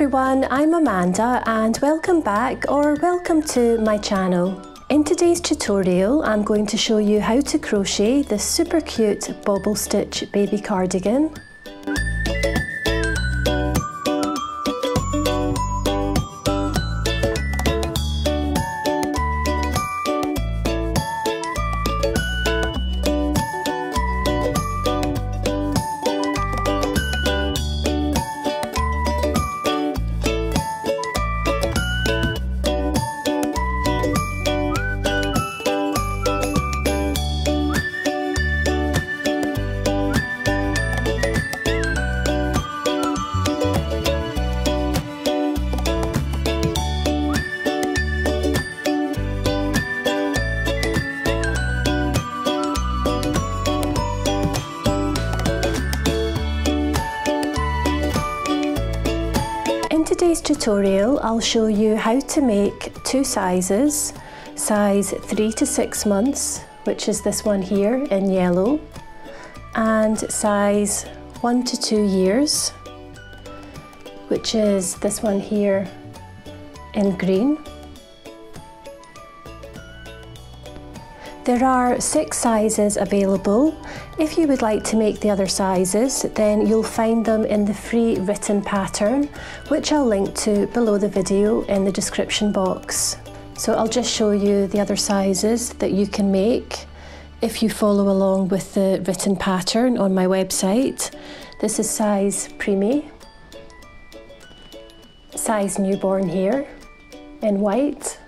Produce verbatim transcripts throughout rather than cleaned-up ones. everyone, I'm Amanda and welcome back or welcome to my channel. In today's tutorial I'm going to show you how to crochet this super cute bobble stitch baby cardigan. In today's tutorial I'll show you how to make two sizes, size three to six months, which is this one here in yellow, and size one to two years, which is this one here in green. There are six sizes available. If you would like to make the other sizes, then you'll find them in the free written pattern, which I'll link to below the video in the description box. So I'll just show you the other sizes that you can make if you follow along with the written pattern on my website. This is size preemie, size newborn here in white,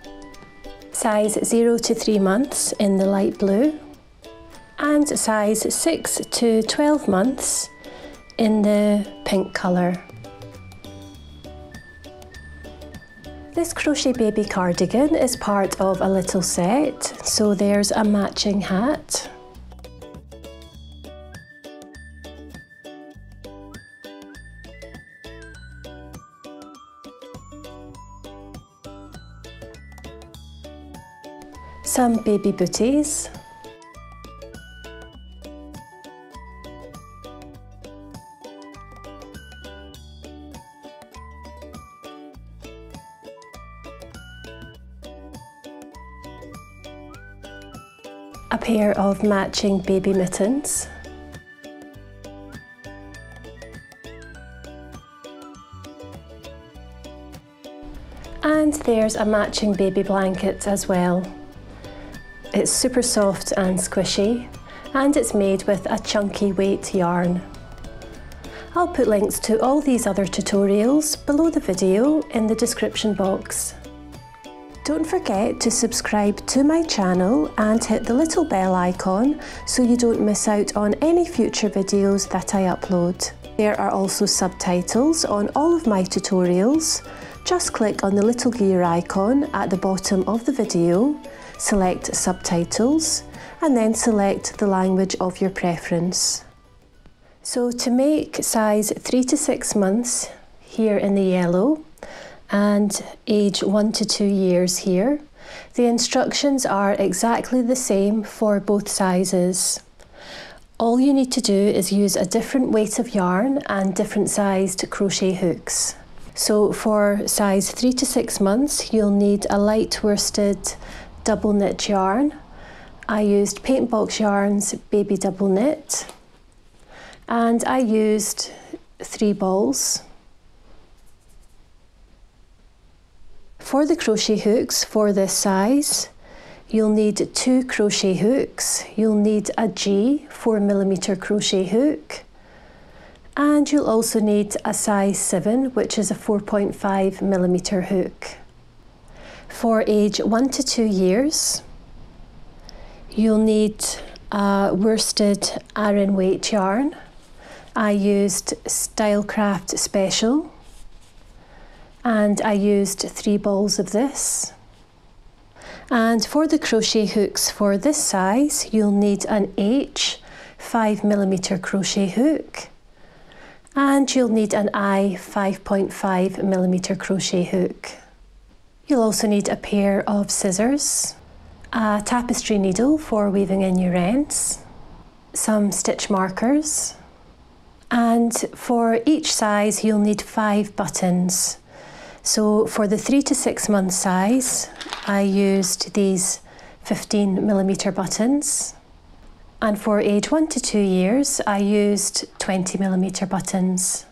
size zero to three months in the light blue, and size six to twelve months in the pink colour. This crochet baby cardigan is part of a little set, so there's a matching hat. Some baby booties, a pair of matching baby mittens, and there's a matching baby blanket as well. It's super soft and squishy, and it's made with a chunky weight yarn. I'll put links to all these other tutorials below the video in the description box. Don't forget to subscribe to my channel and hit the little bell icon so you don't miss out on any future videos that I upload. There are also subtitles on all of my tutorials. Just click on the little gear icon at the bottom of the video, select subtitles, and then select the language of your preference. So to make size three to six months here in the yellow and age one to two years here, the instructions are exactly the same for both sizes. All you need to do is use a different weight of yarn and different sized crochet hooks. So for size three to six months you'll need a light worsted double knit yarn. I used Paintbox Yarns Baby Double Knit, and I used three balls. For the crochet hooks for this size, you'll need two crochet hooks. You'll need a G four millimeter crochet hook, and you'll also need a size seven, which is a four point five millimeter hook. For age one to two years, you'll need a worsted Aran weight yarn. I used Stylecraft Special, and I used three balls of this. And for the crochet hooks for this size, you'll need an H five millimeter crochet hook, and you'll need an I five point five millimeter crochet hook. You'll also need a pair of scissors, a tapestry needle for weaving in your ends, some stitch markers, and for each size you'll need five buttons. So for the three to six month size, I used these fifteen millimeter buttons. And for age one to two years, I used twenty millimeter buttons.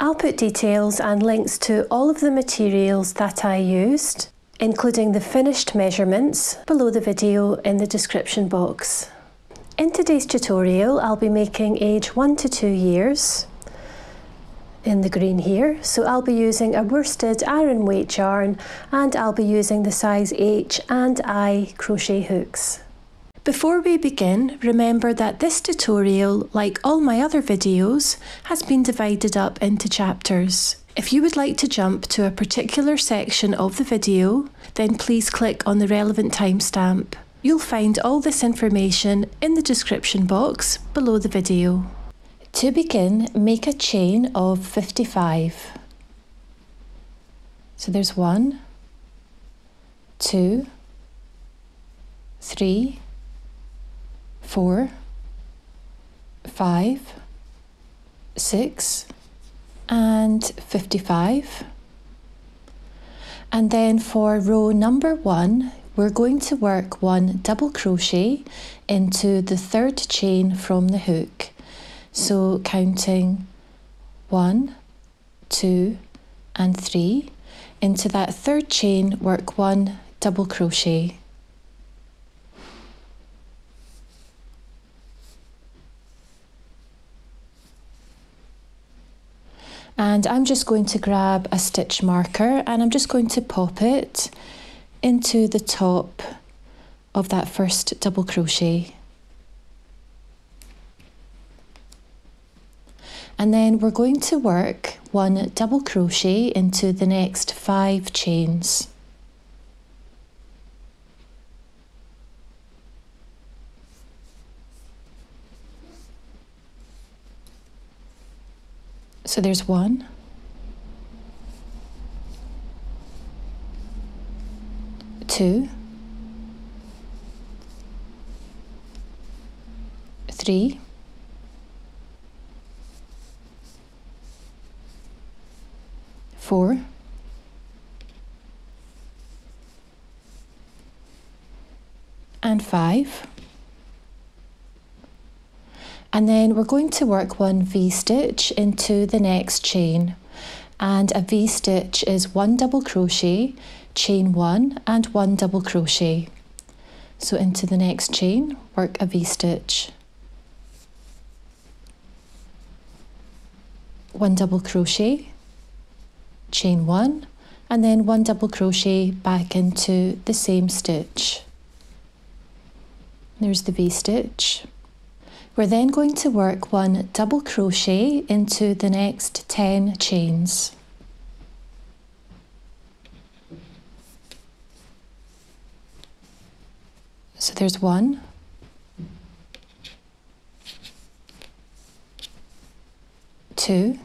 I'll put details and links to all of the materials that I used, including the finished measurements, below the video in the description box. In today's tutorial, I'll be making age one to two years in the green here. So I'll be using a worsted iron weight yarn, and I'll be using the size H and I crochet hooks. Before we begin, remember that this tutorial, like all my other videos, has been divided up into chapters. If you would like to jump to a particular section of the video, then please click on the relevant timestamp. You'll find all this information in the description box below the video. To begin, make a chain of fifty-five. So there's one, two, three, four, five, six, and fifty-five. And then for row number one, we're going to work one double crochet into the third chain from the hook. So counting one, two, and three, into that third chain, work one double crochet. And I'm just going to grab a stitch marker and I'm just going to pop it into the top of that first double crochet. And then we're going to work one double crochet into the next five chains. So there's one, two, three, four, and five. And then we're going to work one V-stitch into the next chain. And a V-stitch is one double crochet, chain one, and one double crochet. So into the next chain, work a V-stitch. One double crochet, chain one, and then one double crochet back into the same stitch. There's the V-stitch. We're then going to work one double crochet into the next ten chains. So there's one, two,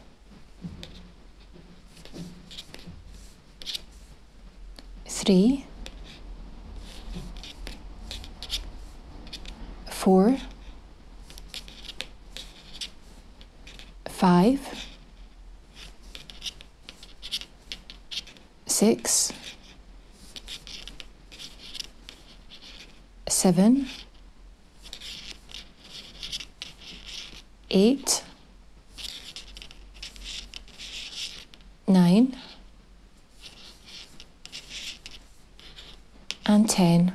three, four, five, six, seven, eight, nine, and ten.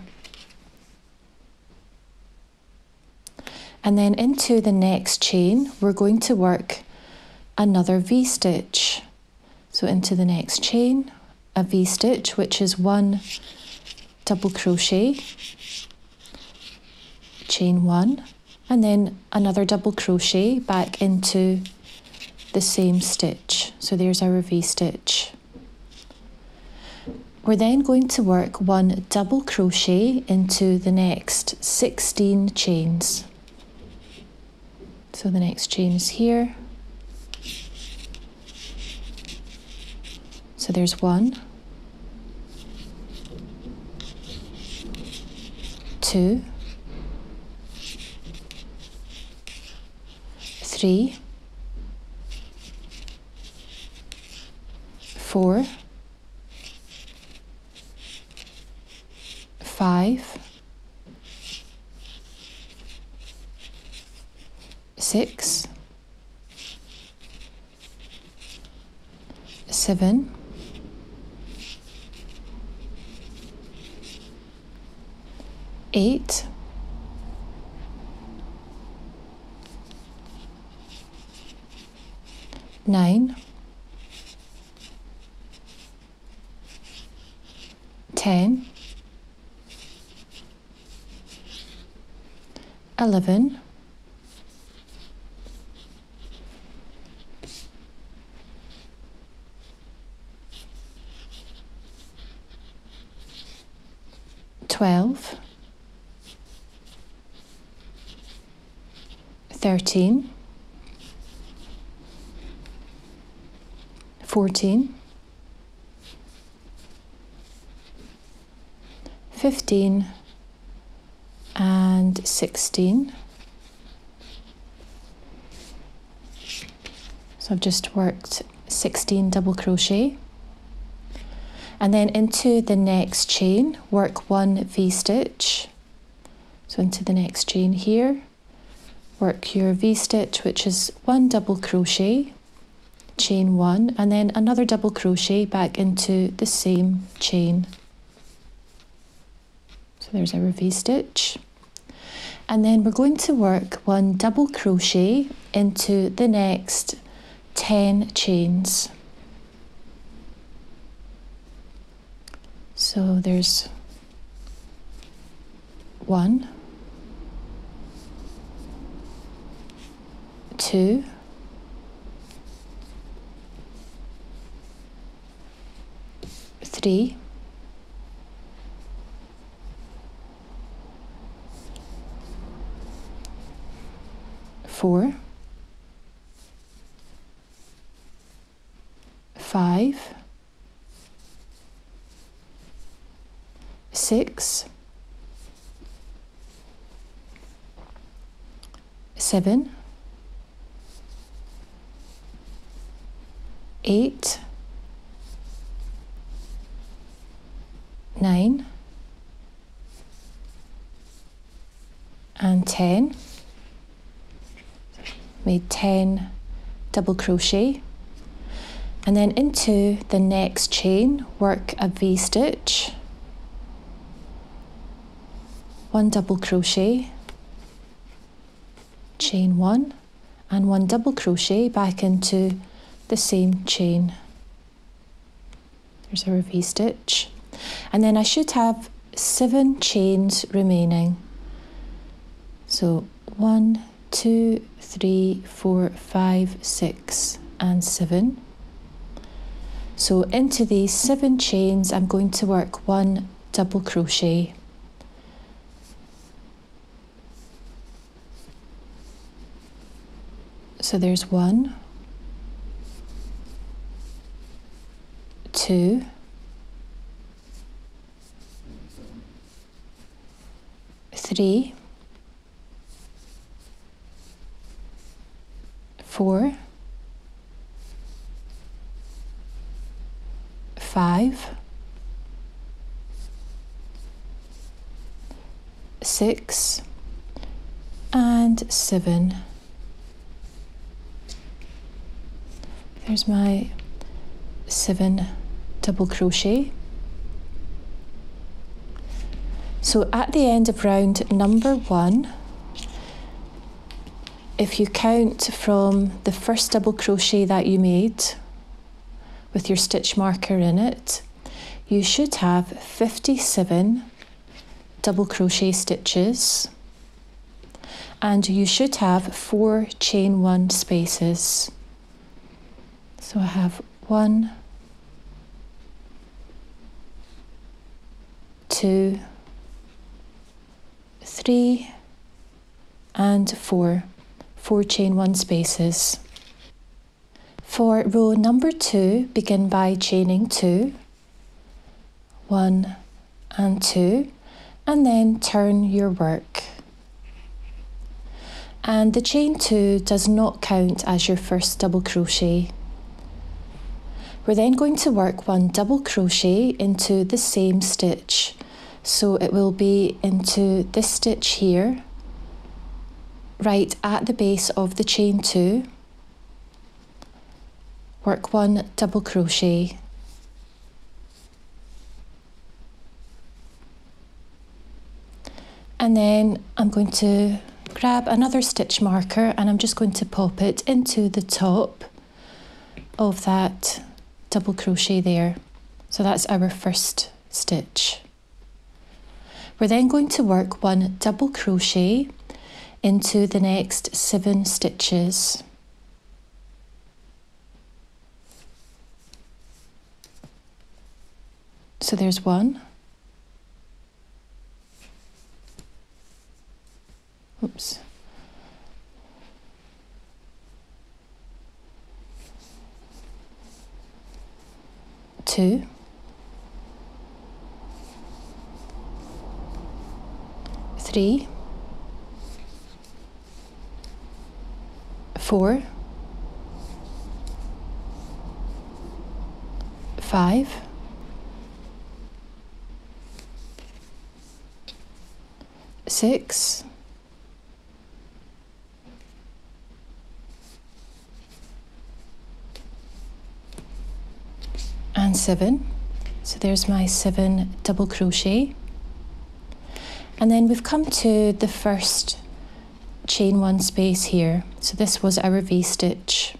And then into the next chain, we're going to work another V-stitch. So into the next chain, a V-stitch, which is one double crochet, chain one, and then another double crochet back into the same stitch. So there's our V-stitch. We're then going to work one double crochet into the next sixteen chains. So the next chain is here. So there's one, two, three, four, five, six, seven, eight, nine, ten, eleven, twelve, thirteen, fourteen, fifteen, and sixteen. So I've just worked sixteen double crochet. And then into the next chain, work one V-stitch. So into the next chain here, work your V-stitch, which is one double crochet, chain one, and then another double crochet back into the same chain. So there's our V-stitch. And then we're going to work one double crochet into the next ten chains. So there's one, two, three, four, five, six, seven, eight, nine, and ten. Made ten double crochet, and then into the next chain work a V-stitch, one double crochet, chain one, and one double crochet back into the same chain. There's our V-stitch. And then I should have seven chains remaining. So one, two, three, four, five, six, and seven. So into these seven chains, I'm going to work one double crochet. So there's one, two, three, four, five, six, and seven. There's my seven double crochet. So at the end of round number one, if you count from the first double crochet that you made with your stitch marker in it, you should have fifty-seven double crochet stitches, and you should have four chain one spaces. So I have one, two, three, and four. Four chain one spaces. For row number two, begin by chaining two, one and two, and then turn your work. And the chain two does not count as your first double crochet. We're then going to work one double crochet into the same stitch. So it will be into this stitch here, right at the base of the chain two, work one, double crochet, and then I'm going to grab another stitch marker and I'm just going to pop it into the top of that double crochet there. So that's our first stitch. We're then going to work one double crochet into the next seven stitches. So there's one. Oops. Two. Three. Four. Five. Six. And seven. So there's my seven double crochet. And then we've come to the first chain one space here. So this was our V-stitch.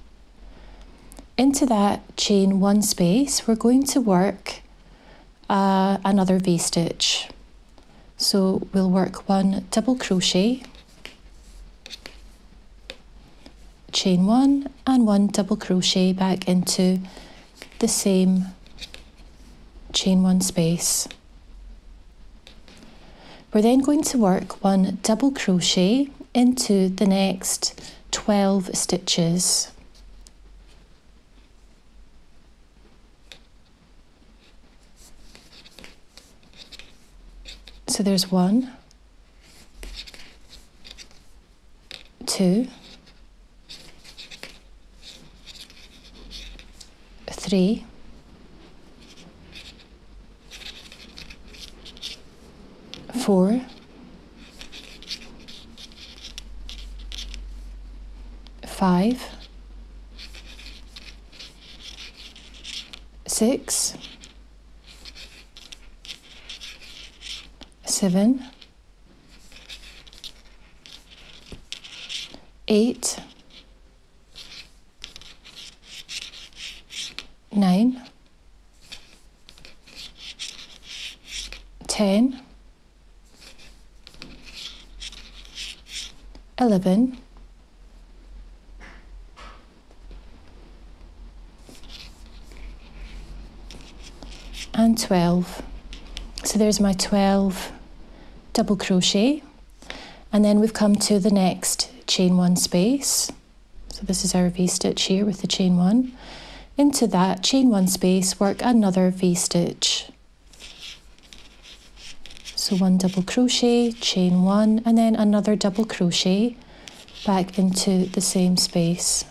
Into that chain one space, we're going to work uh, another V-stitch. So we'll work one double crochet, chain one, and one double crochet back into the same chain one space. We're then going to work one double crochet into the next twelve stitches. So there's one, two, three, four, five, six, seven, eight, nine, ten, eleven, and twelve. So there's my twelve double crochet, and then we've come to the next chain one space. So this is our V-stitch here with the chain one. Into that chain one space, work another V-stitch. So one double crochet, chain one, and then another double crochet back into the same space.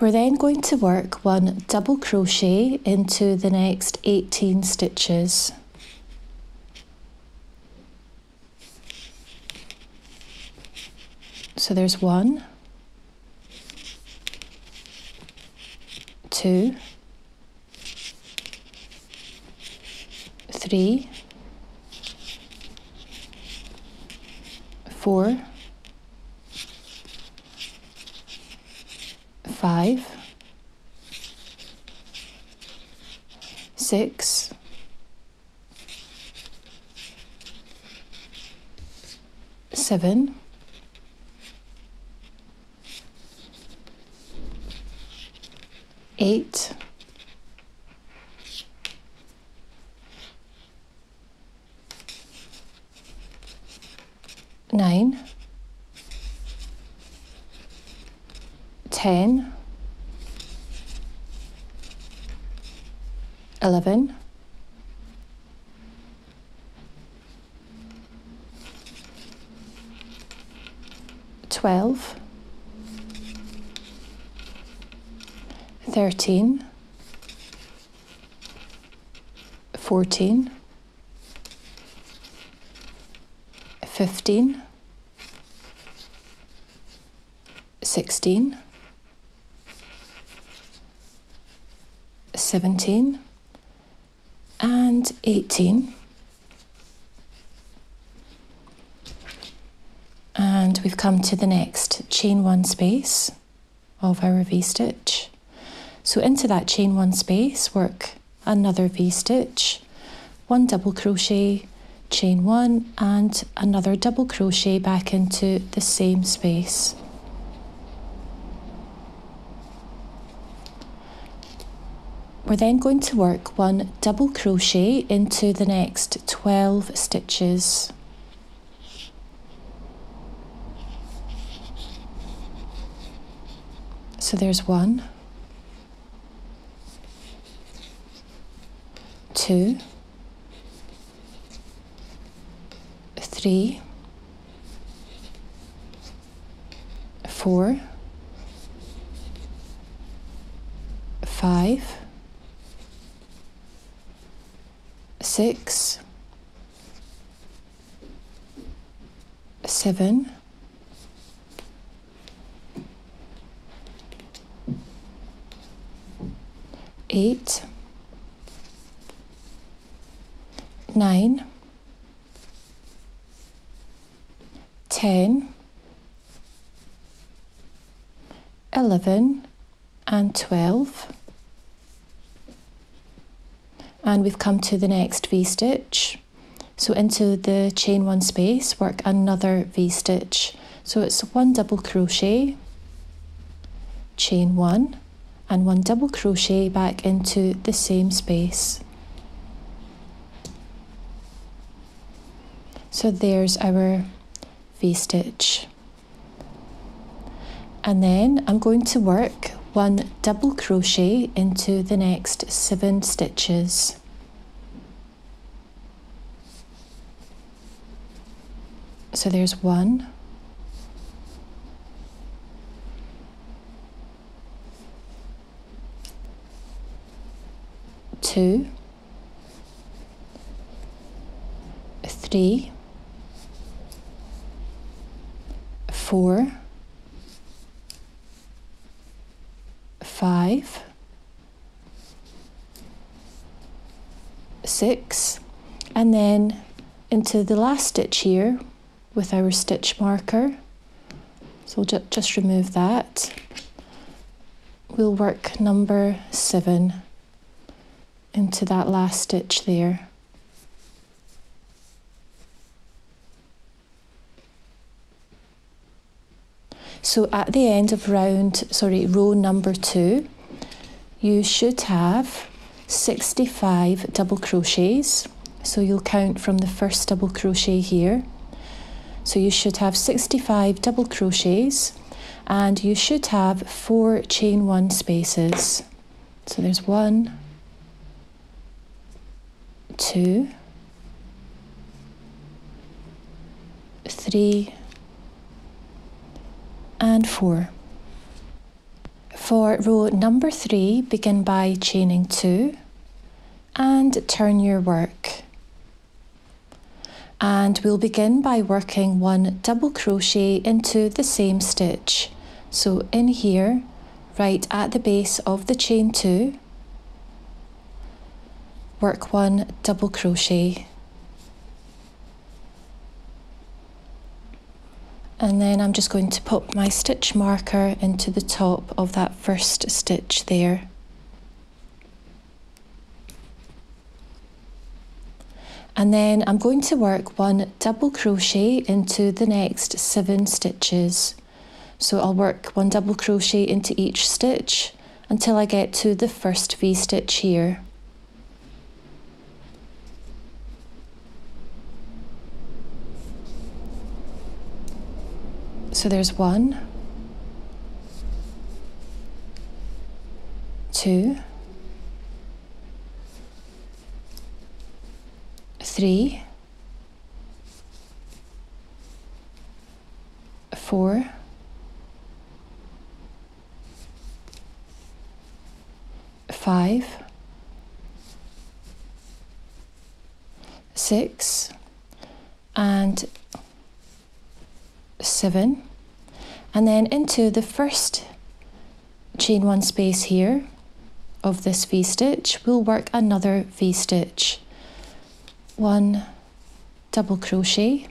We're then going to work one double crochet into the next eighteen stitches. So there's one, two, three, four, five, six, seven, eight, nine, ten, eleven, twelve, thirteen, fourteen, fifteen, sixteen, seventeen, and eighteen. And we've come to the next chain one space of our V-stitch. So into that chain one space, work another V-stitch, one double crochet, chain one, and another double crochet back into the same space. We're then going to work one double crochet into the next twelve stitches. So there's one, two, three, four, five, six, seven, eight, nine, ten, eleven, and twelve. And we've come to the next V-stitch. So into the chain one space, work another V-stitch. So it's one double crochet, chain one, and one double crochet back into the same space. So there's our V-stitch. And then I'm going to work one double crochet into the next seven stitches. So there's one, two, three, four, five, six, and then into the last stitch here with our stitch marker. So we'll ju- just remove that. We'll work number seven into that last stitch there. So at the end of round, sorry, row number two, you should have sixty-five double crochets. So you'll count from the first double crochet here. So you should have sixty-five double crochets, and you should have four chain one spaces. So there's one, two, three, and four. For row number three, begin by chaining two and turn your work. And we'll begin by working one double crochet into the same stitch. So in here, right at the base of the chain two, work one double crochet. And then I'm just going to pop my stitch marker into the top of that first stitch there. And then I'm going to work one double crochet into the next seven stitches. So I'll work one double crochet into each stitch until I get to the first V-stitch here. So there's one, two, three, four, five, six, and seven, and then into the first chain one space here of this V-stitch, we'll work another V-stitch, one double crochet,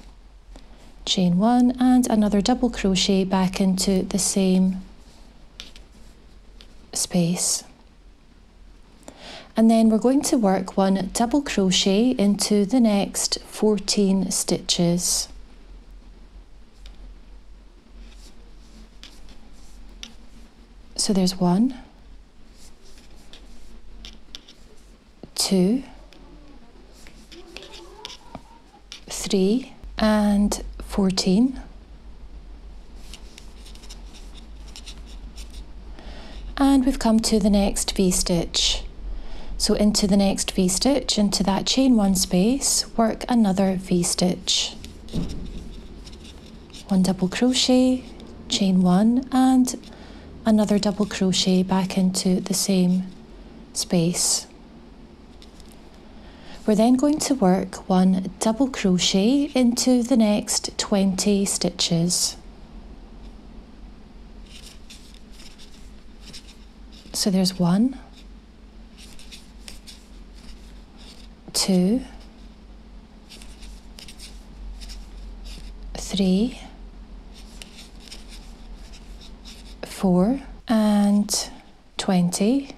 chain one, and another double crochet back into the same space. And then we're going to work one double crochet into the next fourteen stitches. So there's one, two, three, and fourteen, and we've come to the next V-stitch. So into the next V-stitch, into that chain one space, work another V-stitch, one double crochet, chain one, and another double crochet back into the same space. We're then going to work one double crochet into the next twenty stitches. So there's one, two, three, four, and twenty.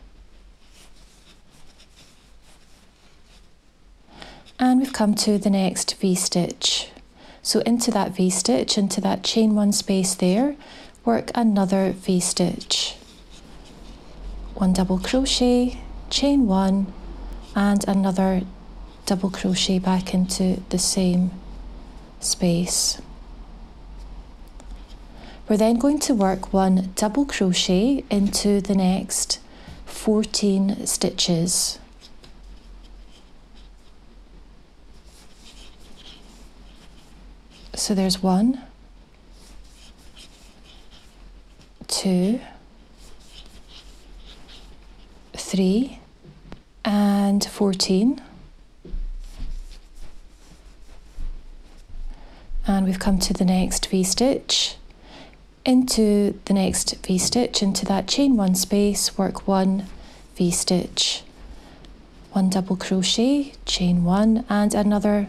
And we've come to the next V-stitch. So into that V-stitch, into that chain one space there, work another V-stitch, one double crochet, chain one, and another double crochet back into the same space. We're then going to work one double crochet into the next fourteen stitches. So there's one, two, three, and fourteen. And we've come to the next V-stitch. Into the next V-stitch, into that chain one space, work one V-stitch, one double crochet, chain one, and another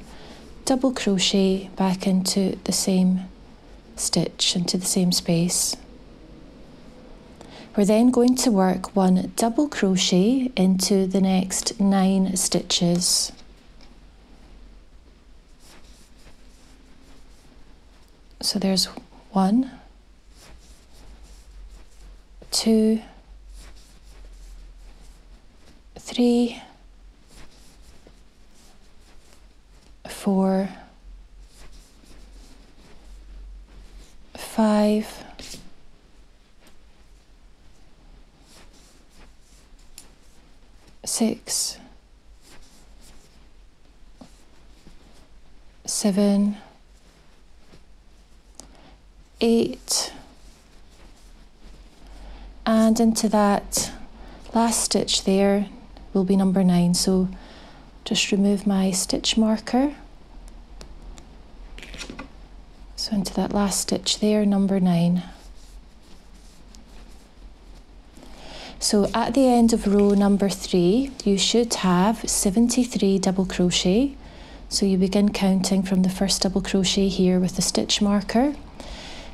double crochet back into the same stitch, into the same space. We're then going to work one double crochet into the next nine stitches. So there's one, two, three, four, five, six, seven, eight, and into that last stitch there will be number nine. So just remove my stitch marker. So into that last stitch there, number nine. So at the end of row number three, you should have seventy-three double crochet. So you begin counting from the first double crochet here with the stitch marker.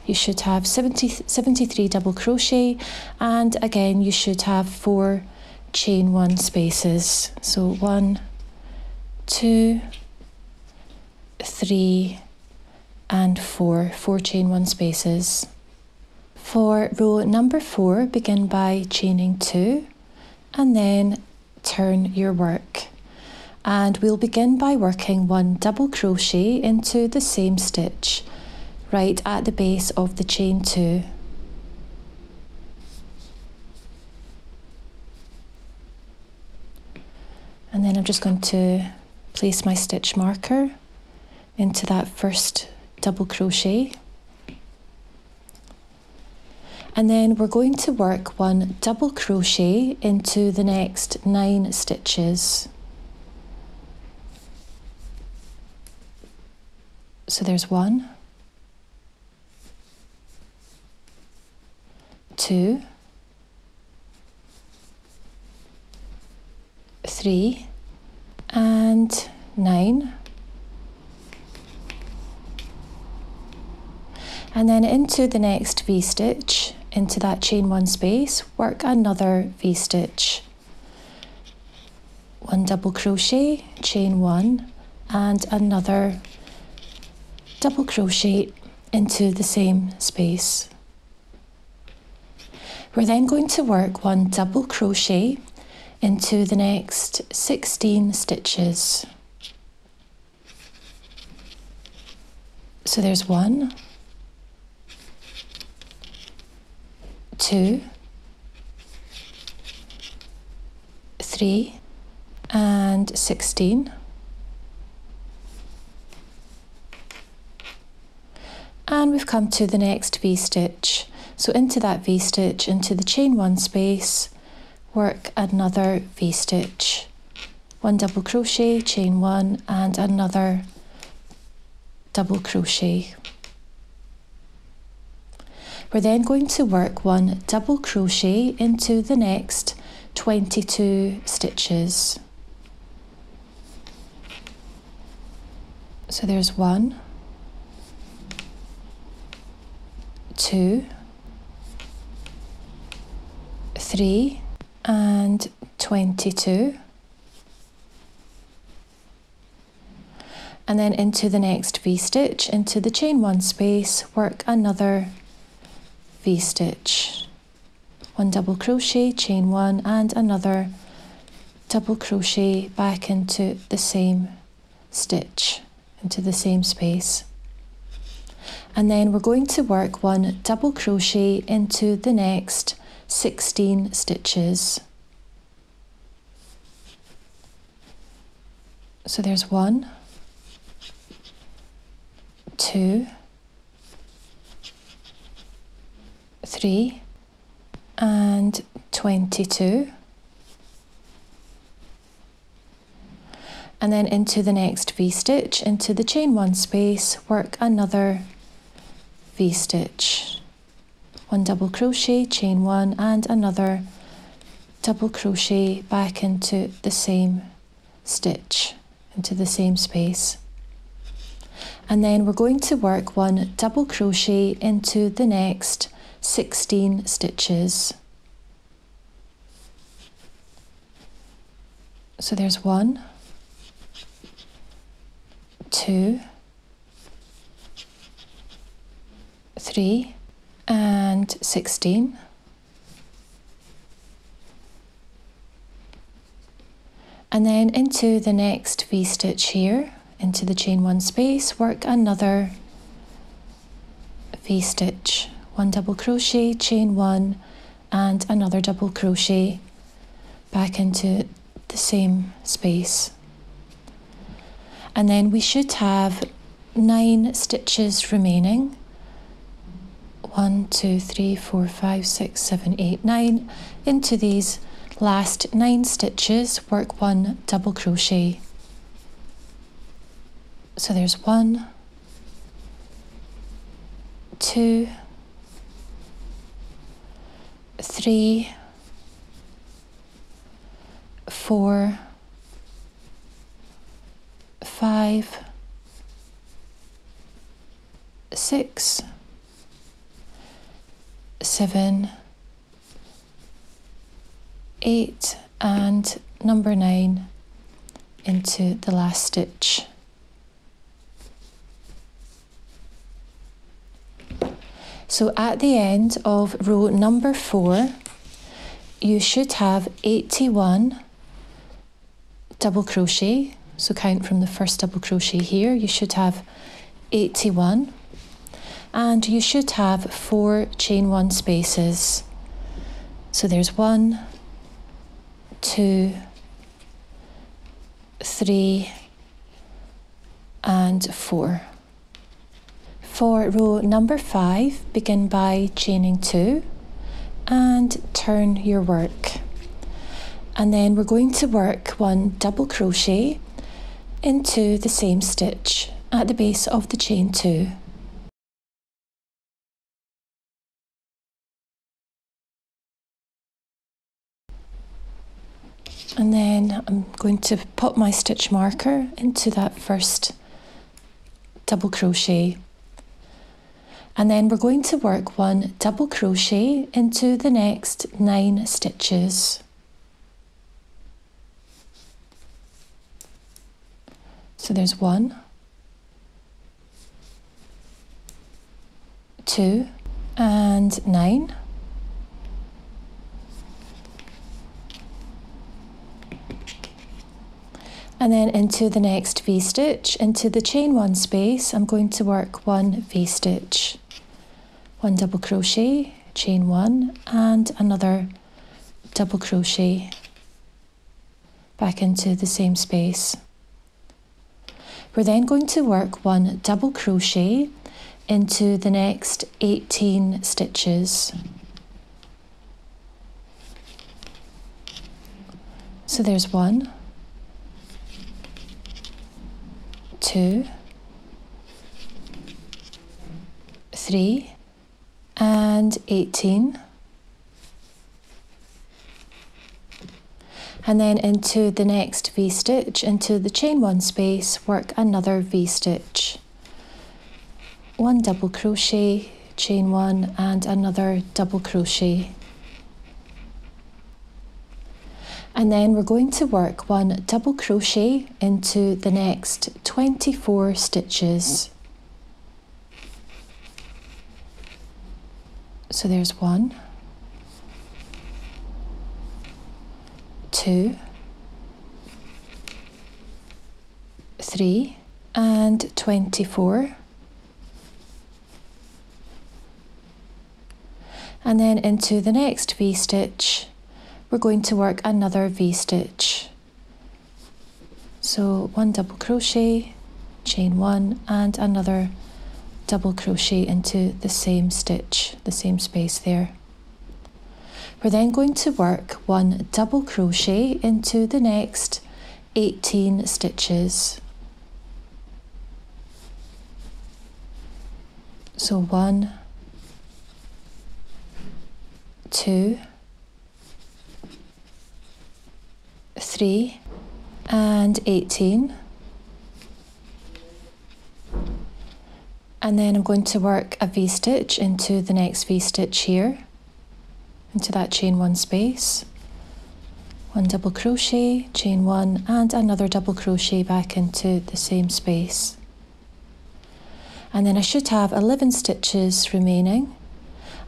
You should have seventy, seventy-three double crochet, and again you should have four chain one spaces. So one, two, three, and four, four chain one spaces. For row number four, begin by chaining two and then turn your work. And we'll begin by working one double crochet into the same stitch, right at the base of the chain two. And then I'm just going to place my stitch marker into that first double crochet. and then we're going to work one double crochet into the next nine stitches. So there's one, two, three, and nine. And then into the next V-stitch, into that chain one space, work another V-stitch. One double crochet, chain one, and another double crochet into the same space. We're then going to work one double crochet into the next sixteen stitches. So there's one, two, three, and sixteen. And we've come to the next V-stitch. So into that V-stitch, into the chain one space, work another V-stitch. One double crochet, chain one, and another double crochet. We're then going to work one double crochet into the next twenty-two stitches. So there's one, two, three, and twenty-two. And then into the next V-stitch, into the chain one space, work another V-stitch. One double crochet, chain one, and another double crochet back into the same stitch, into the same space. And then we're going to work one double crochet into the next sixteen stitches. So there's one, two, three, and twenty-two. And then into the next V-stitch, into the chain one space, work another V-stitch. One double crochet, chain one, and another double crochet back into the same stitch, into the same space. And then we're going to work one double crochet into the next sixteen stitches. So there's one, two, three, and sixteen. And then into the next V-stitch here, into the chain one space, work another V-stitch. One double crochet, chain one, and another double crochet back into the same space. And then we should have nine stitches remaining. One, two, three, four, five, six, seven, eight, nine. Into these last nine stitches, work one double crochet. So there's one, two, three, four, five, six, seven, eight, and number nine into the last stitch. So at the end of row number four, you should have eighty-one double crochet. So count from the first double crochet here, you should have eighty-one. And you should have four chain one spaces. So there's one, two, three, and four. For row number five, begin by chaining two, and turn your work. And then we're going to work one double crochet into the same stitch at the base of the chain two. And then I'm going to pop my stitch marker into that first double crochet. And then we're going to work one double crochet into the next nine stitches. So there's one, two, and nine. And then into the next V-stitch, into the chain one space, I'm going to work one V-stitch, one double crochet, chain one, and another double crochet back into the same space. We're then going to work one double crochet into the next eighteen stitches. So there's one, two, three, and eighteen. And then into the next V-stitch, into the chain one space, work another V-stitch. One double crochet, chain one, and another double crochet. And then we're going to work one double crochet into the next twenty-four stitches. So there's one, two, three, and twenty-four. And then into the next V-stitch, we're going to work another V-stitch. So one double crochet, chain one, and another double crochet into the same stitch, the same space there. We're then going to work one double crochet into the next eighteen stitches. So one, two, three, and eighteen. And then I'm going to work a V-stitch into the next V-stitch here, into that chain one space, one double crochet, chain one, and another double crochet back into the same space. And then I should have eleven stitches remaining.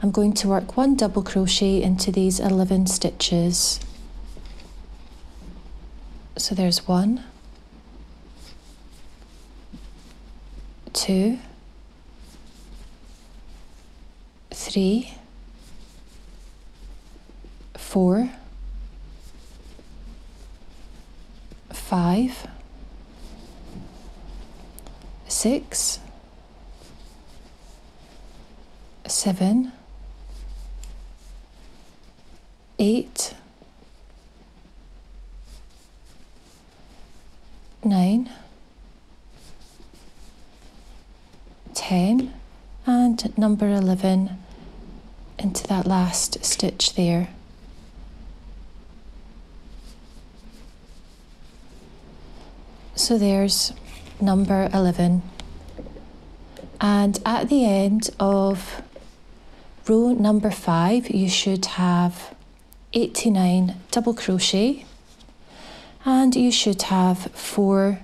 I'm going to work one double crochet into these eleven stitches. So there's one, two, three, four, five, six, seven, eight, nine, ten, and number eleven into that last stitch there. So there's number eleven. And at the end of row number five, you should have eighty-nine double crochet, and you should have four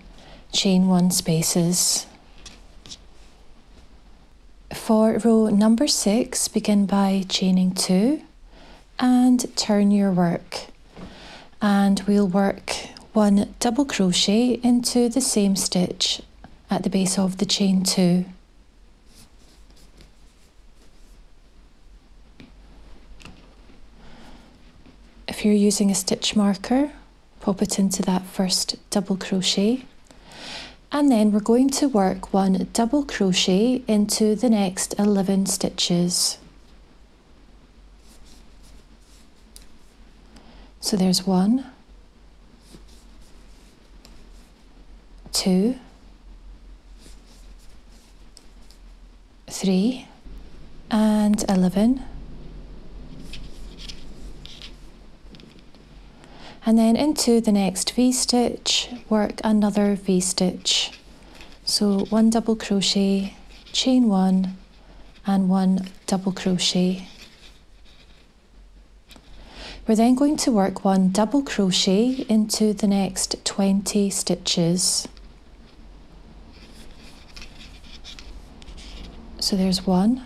chain one spaces. For row number six, begin by chaining two and turn your work. And we'll work one double crochet into the same stitch at the base of the chain two. If you're using a stitch marker, pop it into that first double crochet. And then we're going to work one double crochet into the next eleven stitches. So there's one, two, three, and eleven. And then into the next V-stitch, work another V-stitch. So one double crochet, chain one, and one double crochet. We're then going to work one double crochet into the next twenty stitches. So there's one,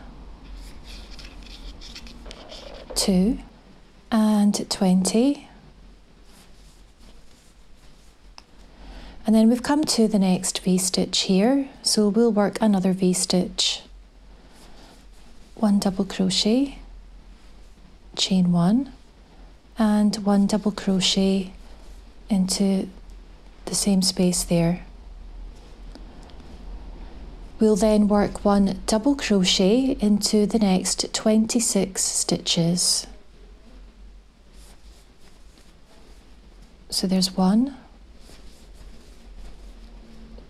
two, and twenty. And then we've come to the next V-stitch here, so we'll work another V-stitch. One double crochet, chain one, and one double crochet into the same space there. We'll then work one double crochet into the next twenty-six stitches. So there's one,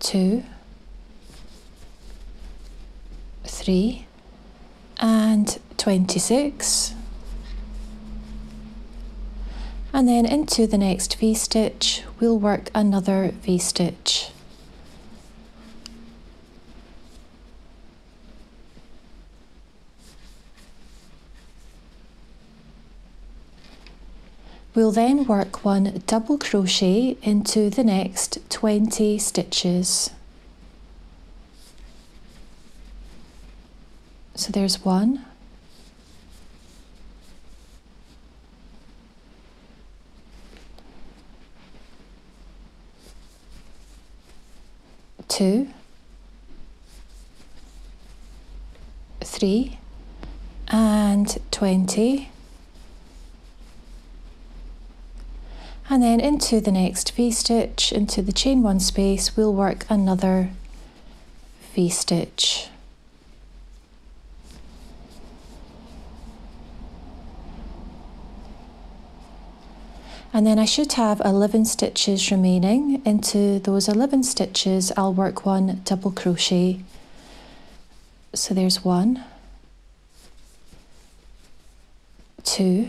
two, three, and twenty-six. And then into the next V-stitch, we'll work another V-stitch. We'll then work one double crochet into the next twenty stitches. So there's one, two, three, and twenty. And then into the next V-stitch, into the chain one space, we'll work another V-stitch. And then I should have eleven stitches remaining. Into those eleven stitches, I'll work one double crochet. So there's one, two,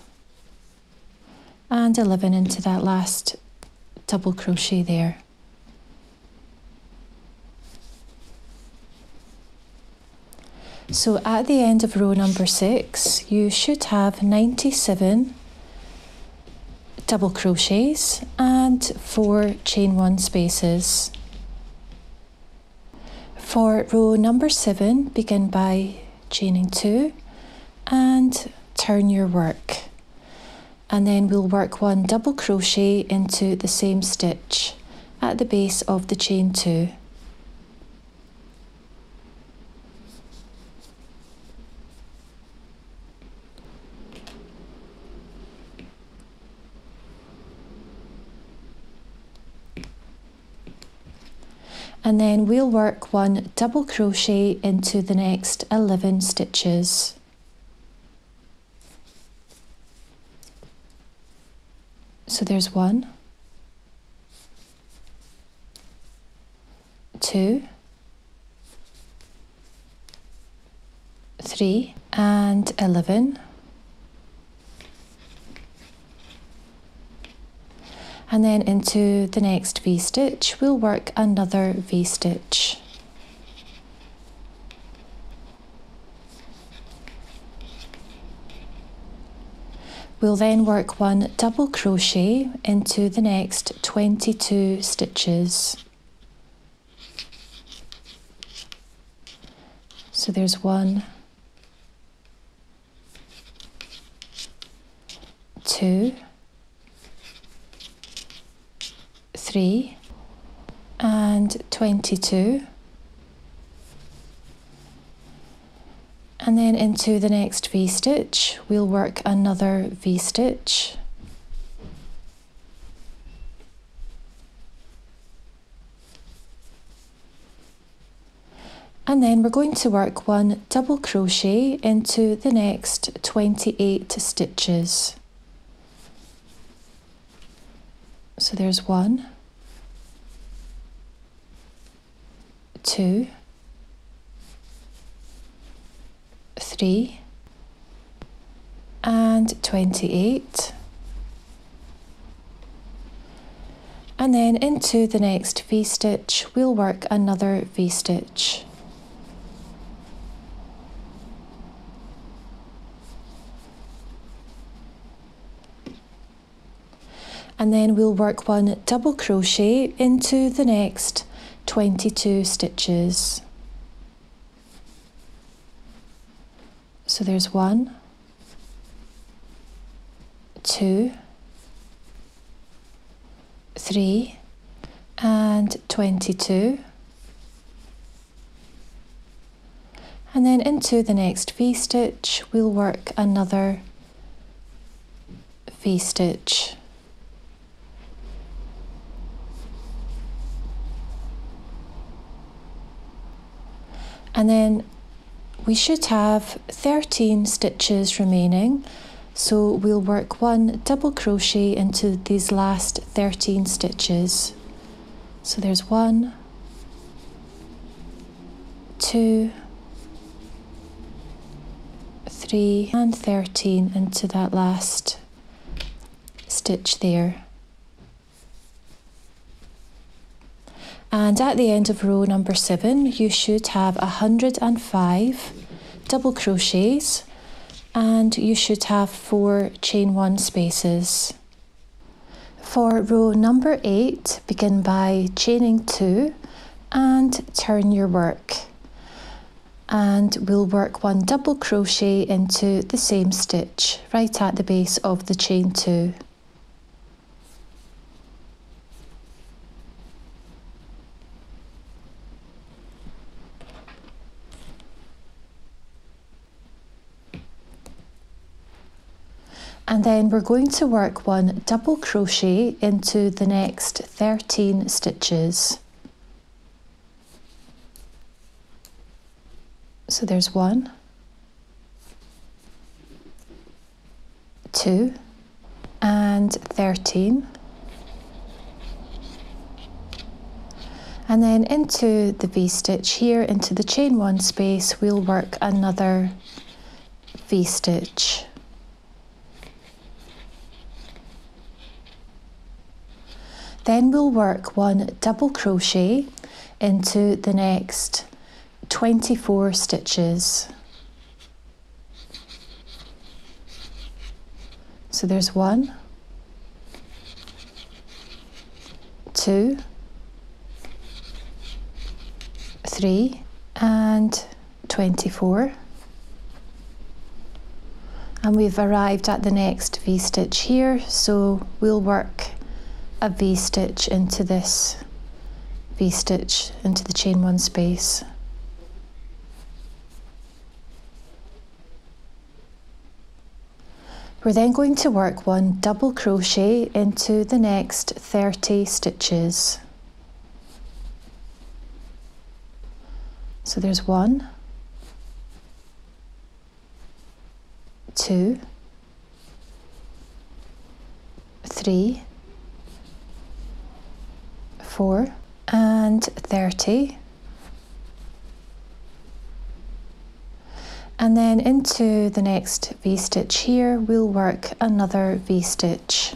and eleven into that last double crochet there. So at the end of row number six, you should have ninety-seven double crochets and four chain one spaces. For row number seven, begin by chaining two and turn your work. And then we'll work one double crochet into the same stitch at the base of the chain two. And then we'll work one double crochet into the next eleven stitches. So there's one, two, three, and eleven. And then into the next V-stitch, we'll work another V-stitch. We'll then work one double crochet into the next twenty-two stitches. So there's one, two, twenty-three and twenty-two, and then into the next V-stitch we'll work another V-stitch, and then we're going to work one double crochet into the next twenty-eight stitches. So there's one, two, three, and twenty-eight. And then into the next V-stitch, we'll work another V-stitch. And then we'll work one double crochet into the next twenty-two stitches. So there's one, two, three, and twenty-two. And then into the next V-stitch, we'll work another V-stitch. And then we should have thirteen stitches remaining, so we'll work one double crochet into these last thirteen stitches. So there's one, two, three, and thirteen into that last stitch there. And at the end of row number seven, you should have one hundred and five double crochets, and you should have four chain one spaces. For row number eight, begin by chaining two and turn your work. And we'll work one double crochet into the same stitch right at the base of the chain two. And then we're going to work one double crochet into the next thirteen stitches. So there's one, two, and thirteen. And then into the V-stitch here, into the chain one space, we'll work another V-stitch. Then we'll work one double crochet into the next twenty-four stitches. So there's one, two, three, and twenty-four. And we've arrived at the next V-stitch here, so we'll work a V-stitch into this V-stitch into the chain one space. We're then going to work one double crochet into the next thirty stitches. So there's one, two, three, four, and thirty. And then into the next V-stitch here, we'll work another V-stitch.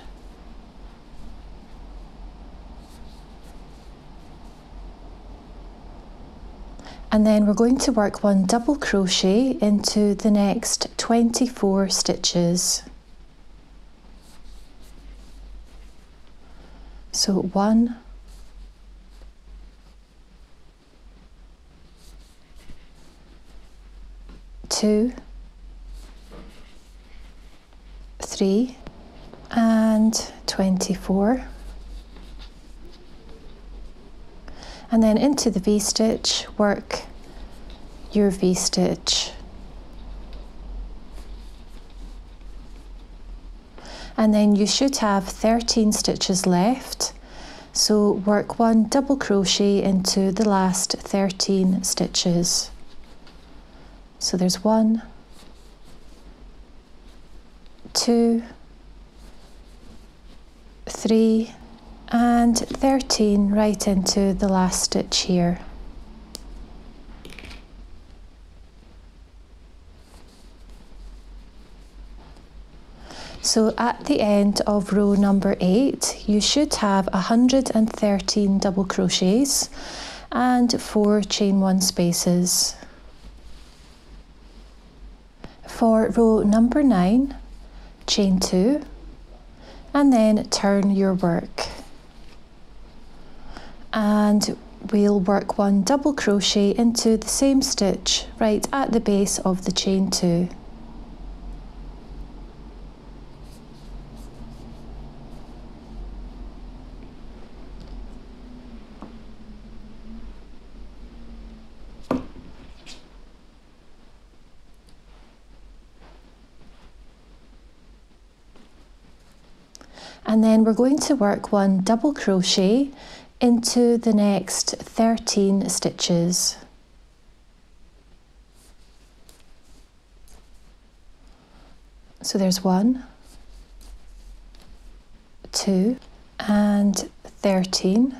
And then we're going to work one double crochet into the next twenty-four stitches. So one, two, three, and twenty-four. and then into the V-stitch, work your V-stitch. And then you should have thirteen stitches left. So work one double crochet into the last thirteen stitches. So there's one, two, three, and thirteen right into the last stitch here. So at the end of row number eight, you should have one hundred thirteen double crochets and four chain one spaces. For row number nine, chain two, and then turn your work. And we'll work one double crochet into the same stitch right at the base of the chain two. And then we're going to work one double crochet into the next thirteen stitches. So there's one, two, and thirteen.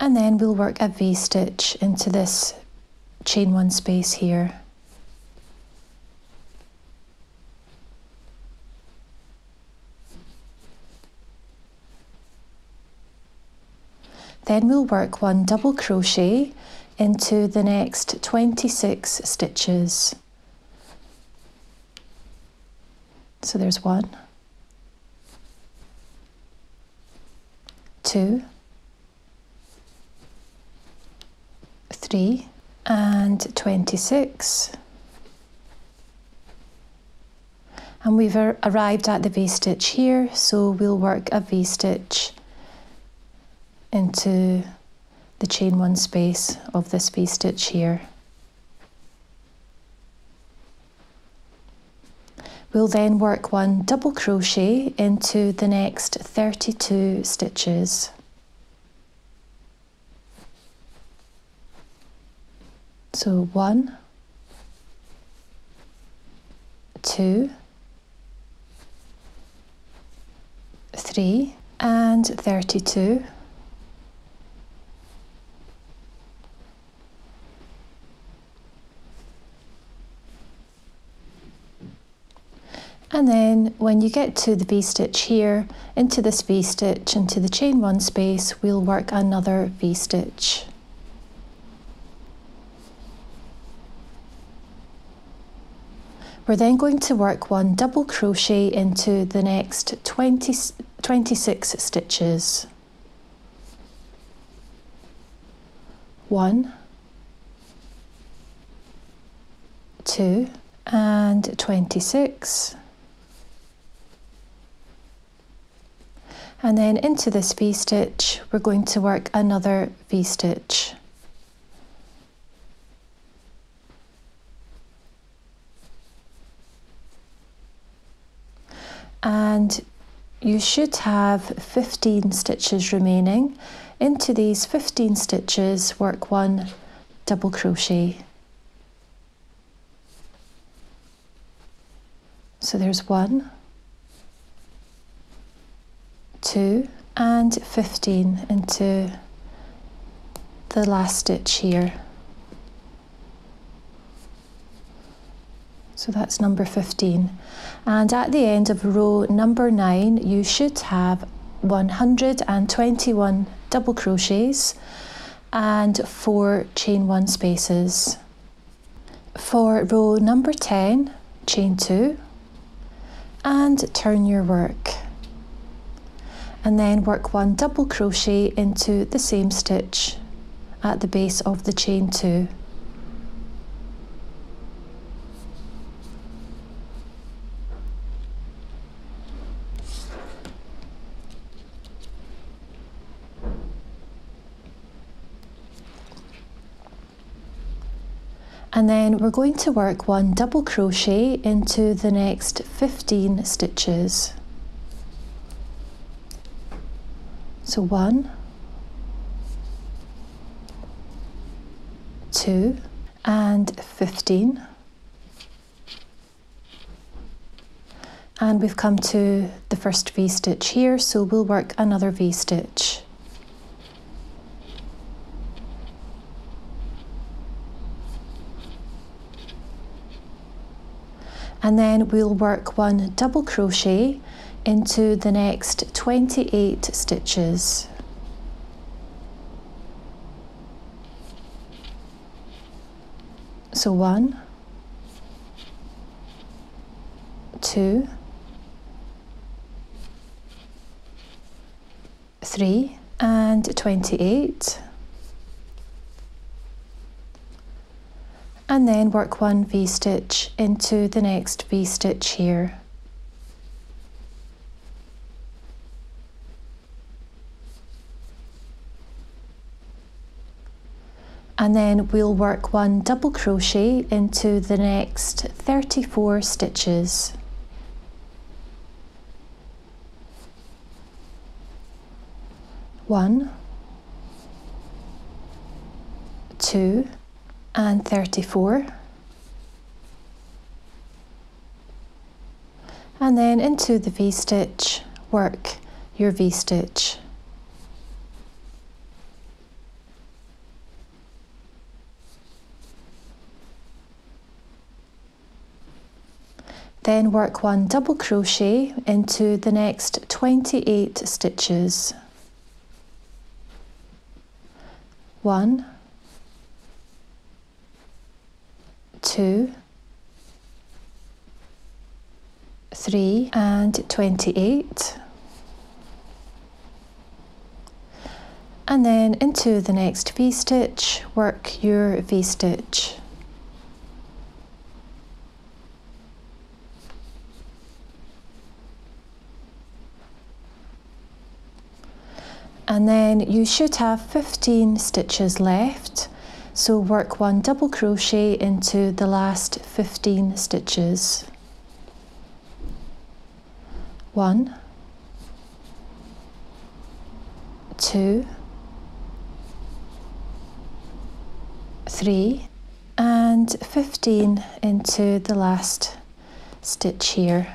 And then we'll work a V-stitch into this chain one space here. Then we'll work one double crochet into the next twenty-six stitches. So there's one, two, three, and twenty-six. And we've arrived at the V-stitch here, so we'll work a V-stitch into the chain one space of this V-stitch here. We'll then work one double crochet into the next thirty-two stitches. So one, two, three, and thirty-two. And then when you get to the V-stitch here, into this V-stitch, into the chain one space, we'll work another V-stitch. We're then going to work one double crochet into the next twenty, twenty-six stitches. One, two, and twenty-six. And then into this V-stitch, we're going to work another V-stitch. And you should have fifteen stitches remaining. Into these fifteen stitches, work one double crochet. So there's one, two, and fifteen into the last stitch here. So that's number fifteen. And at the end of row number nine, you should have one hundred twenty-one double crochets and four chain one spaces. For row number ten, chain two, and turn your work. And then work one double crochet into the same stitch at the base of the chain two. And then we're going to work one double crochet into the next fifteen stitches. So one, two, and fifteen. And we've come to the first V-stitch here, so we'll work another V-stitch. And then we'll work one double crochet into the next twenty-eight stitches. So one, two, three, and twenty-eight. And then work one V-stitch into the next V-stitch here. And then we'll work one double crochet into the next thirty-four stitches. One, two, and thirty-four, and then into the V-stitch, work your V-stitch. Then work one double crochet into the next twenty-eight stitches. One, two, three, and twenty-eight, and then into the next V-stitch, work your V-stitch. And then you should have fifteen stitches left. So work one double crochet into the last fifteen stitches. One, two, three, and fifteen into the last stitch here.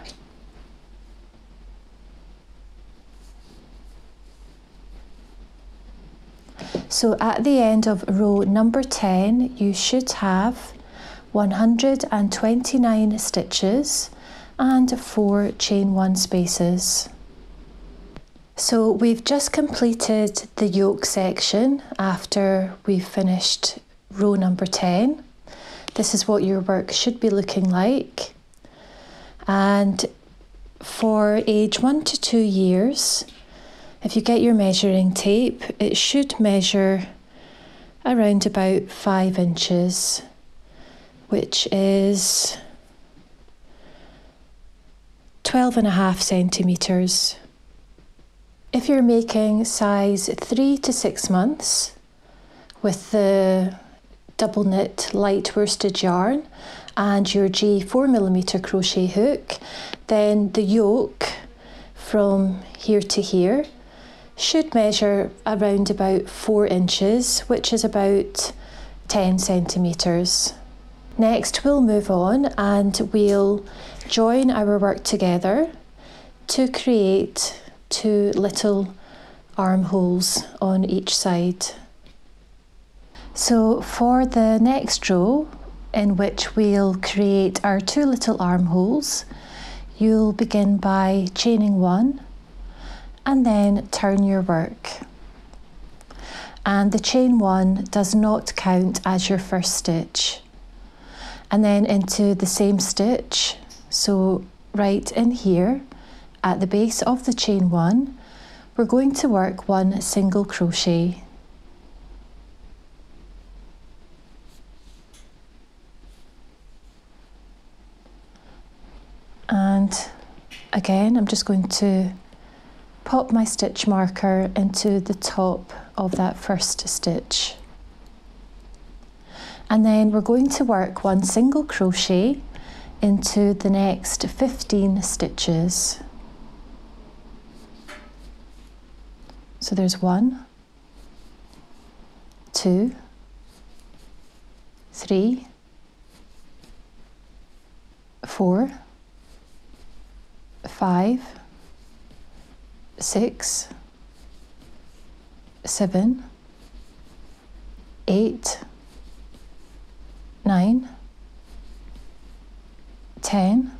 So at the end of row number ten, you should have one hundred twenty-nine stitches and four chain one spaces. So we've just completed the yoke section after we've finished row number ten. This is what your work should be looking like. And for age one to two years, if you get your measuring tape, it should measure around about five inches, which is twelve and a half centimetres. If you're making size three to six months with the double knit light worsted yarn and your G four millimeter crochet hook, then the yoke from here to here should measure around about four inches, which is about ten centimetres. Next, we'll move on and we'll join our work together to create two little armholes on each side. So for the next row, in which we'll create our two little armholes, you'll begin by chaining one, and then turn your work. And the chain one does not count as your first stitch. And then into the same stitch, so right in here, at the base of the chain one, we're going to work one single crochet. And again, I'm just going to pop my stitch marker into the top of that first stitch. And then we're going to work one single crochet into the next fifteen stitches. So there's one, two, three, four, five, six, seven, eight, nine, ten,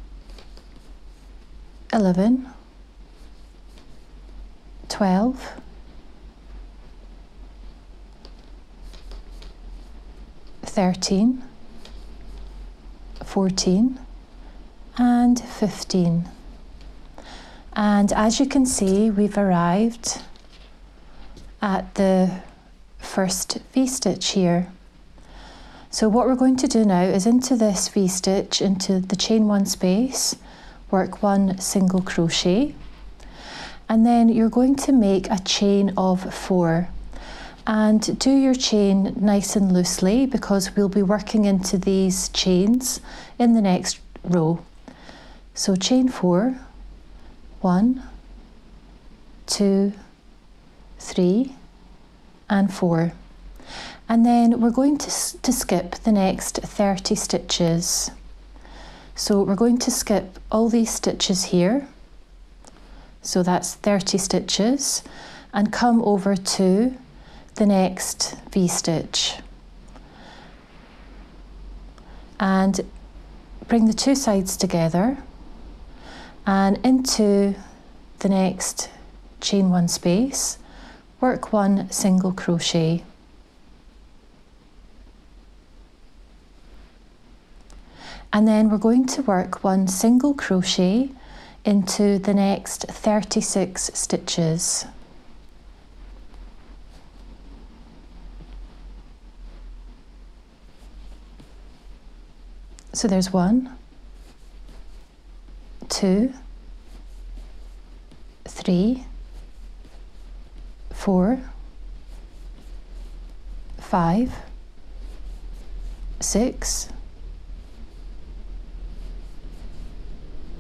eleven, twelve, thirteen, fourteen, and fifteen. And as you can see, we've arrived at the first V-stitch here. So what we're going to do now is into this V-stitch, into the chain one space, work one single crochet, and then you're going to make a chain of four. And do your chain nice and loosely, because we'll be working into these chains in the next row. So chain four, one, two, three, and four. And then we're going to, to skip the next thirty stitches. So we're going to skip all these stitches here. So that's thirty stitches, and come over to the next V-stitch and bring the two sides together and into the next chain one space, work one single crochet. And then we're going to work one single crochet into the next thirty-six stitches. So there's one, two, three, four, five, six,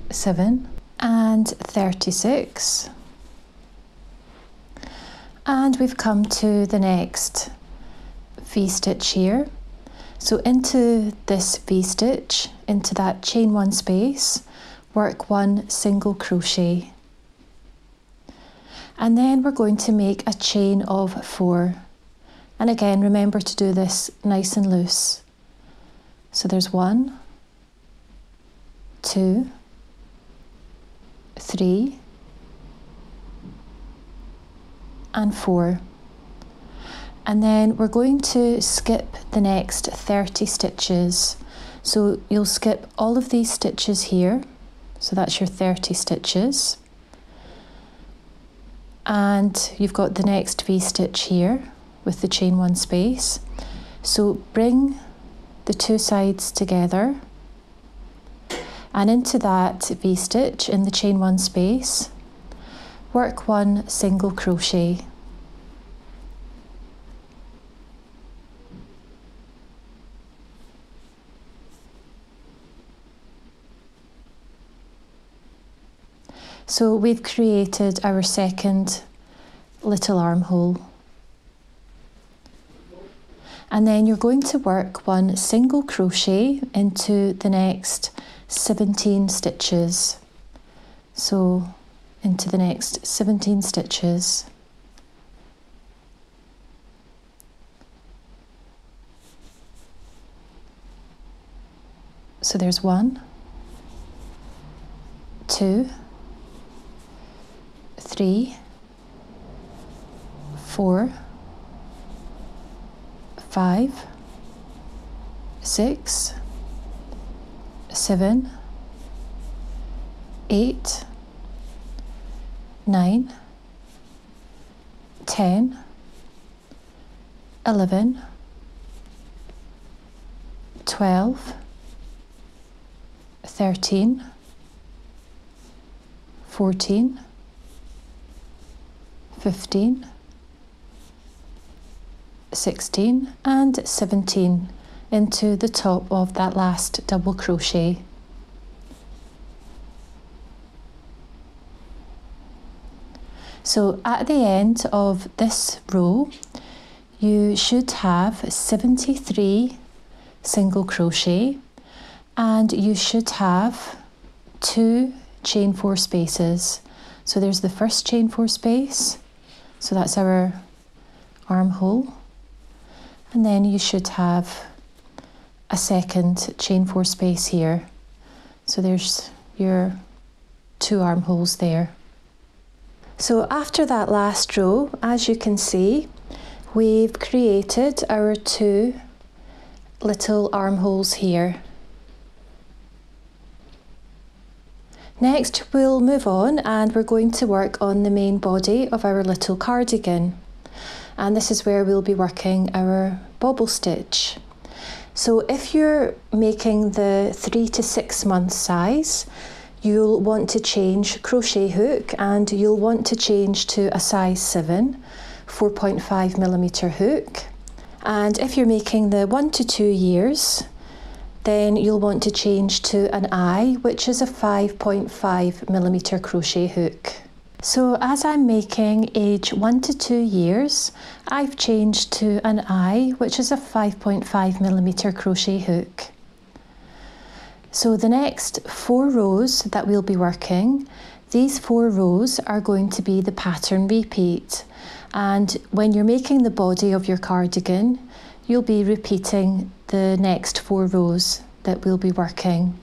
seven, and thirty-six. And we've come to the next V-stitch here. So into this V-stitch, into that chain one space, work one single crochet. And then we're going to make a chain of four. And again, remember to do this nice and loose. So there's one, two, three, and four. And then we're going to skip the next thirty stitches. So you'll skip all of these stitches here. So that's your thirty stitches. And you've got the next V-stitch here with the chain one space. So bring the two sides together and into that V-stitch in the chain one space, work one single crochet. So we've created our second little armhole. And then you're going to work one single crochet into the next seventeen stitches. So into the next seventeen stitches. So there's one, two, three, four, five, six, seven, eight, nine, ten, eleven, twelve, thirteen, fourteen, fifteen, sixteen, and seventeen. into the top of that last double crochet. So at the end of this row, you should have seventy-three single crochet, and you should have two chain four spaces. So there's the first chain four space, so that's our armhole, and then you should have a second chain four space here, so there's your two armholes there. So after that last row, as you can see, we've created our two little armholes here. Next, we'll move on and we're going to work on the main body of our little cardigan. And this is where we'll be working our bobble stitch. So if you're making the three to six month size, you'll want to change crochet hook, and you'll want to change to a size seven, four point five millimeter hook. And if you're making the one to two years, then you'll want to change to an eye, which is a five point five millimeter crochet hook. So as I'm making age one to two years, I've changed to an eye, which is a five point five millimeter crochet hook. So the next four rows that we'll be working, these four rows are going to be the pattern repeat. And when you're making the body of your cardigan, you'll be repeating the next four rows that we'll be working.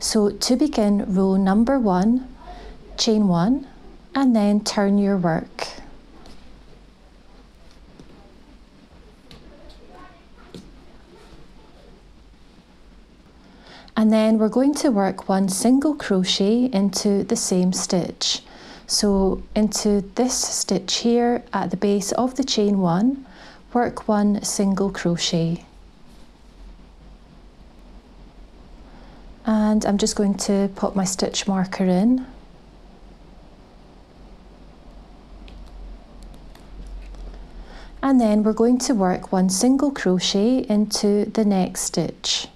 So to begin, row number one, chain one, and then turn your work. And then we're going to work one single crochet into the same stitch. So into this stitch here at the base of the chain one, work one single crochet. And I'm just going to pop my stitch marker in. And then we're going to work one single crochet into the next stitch.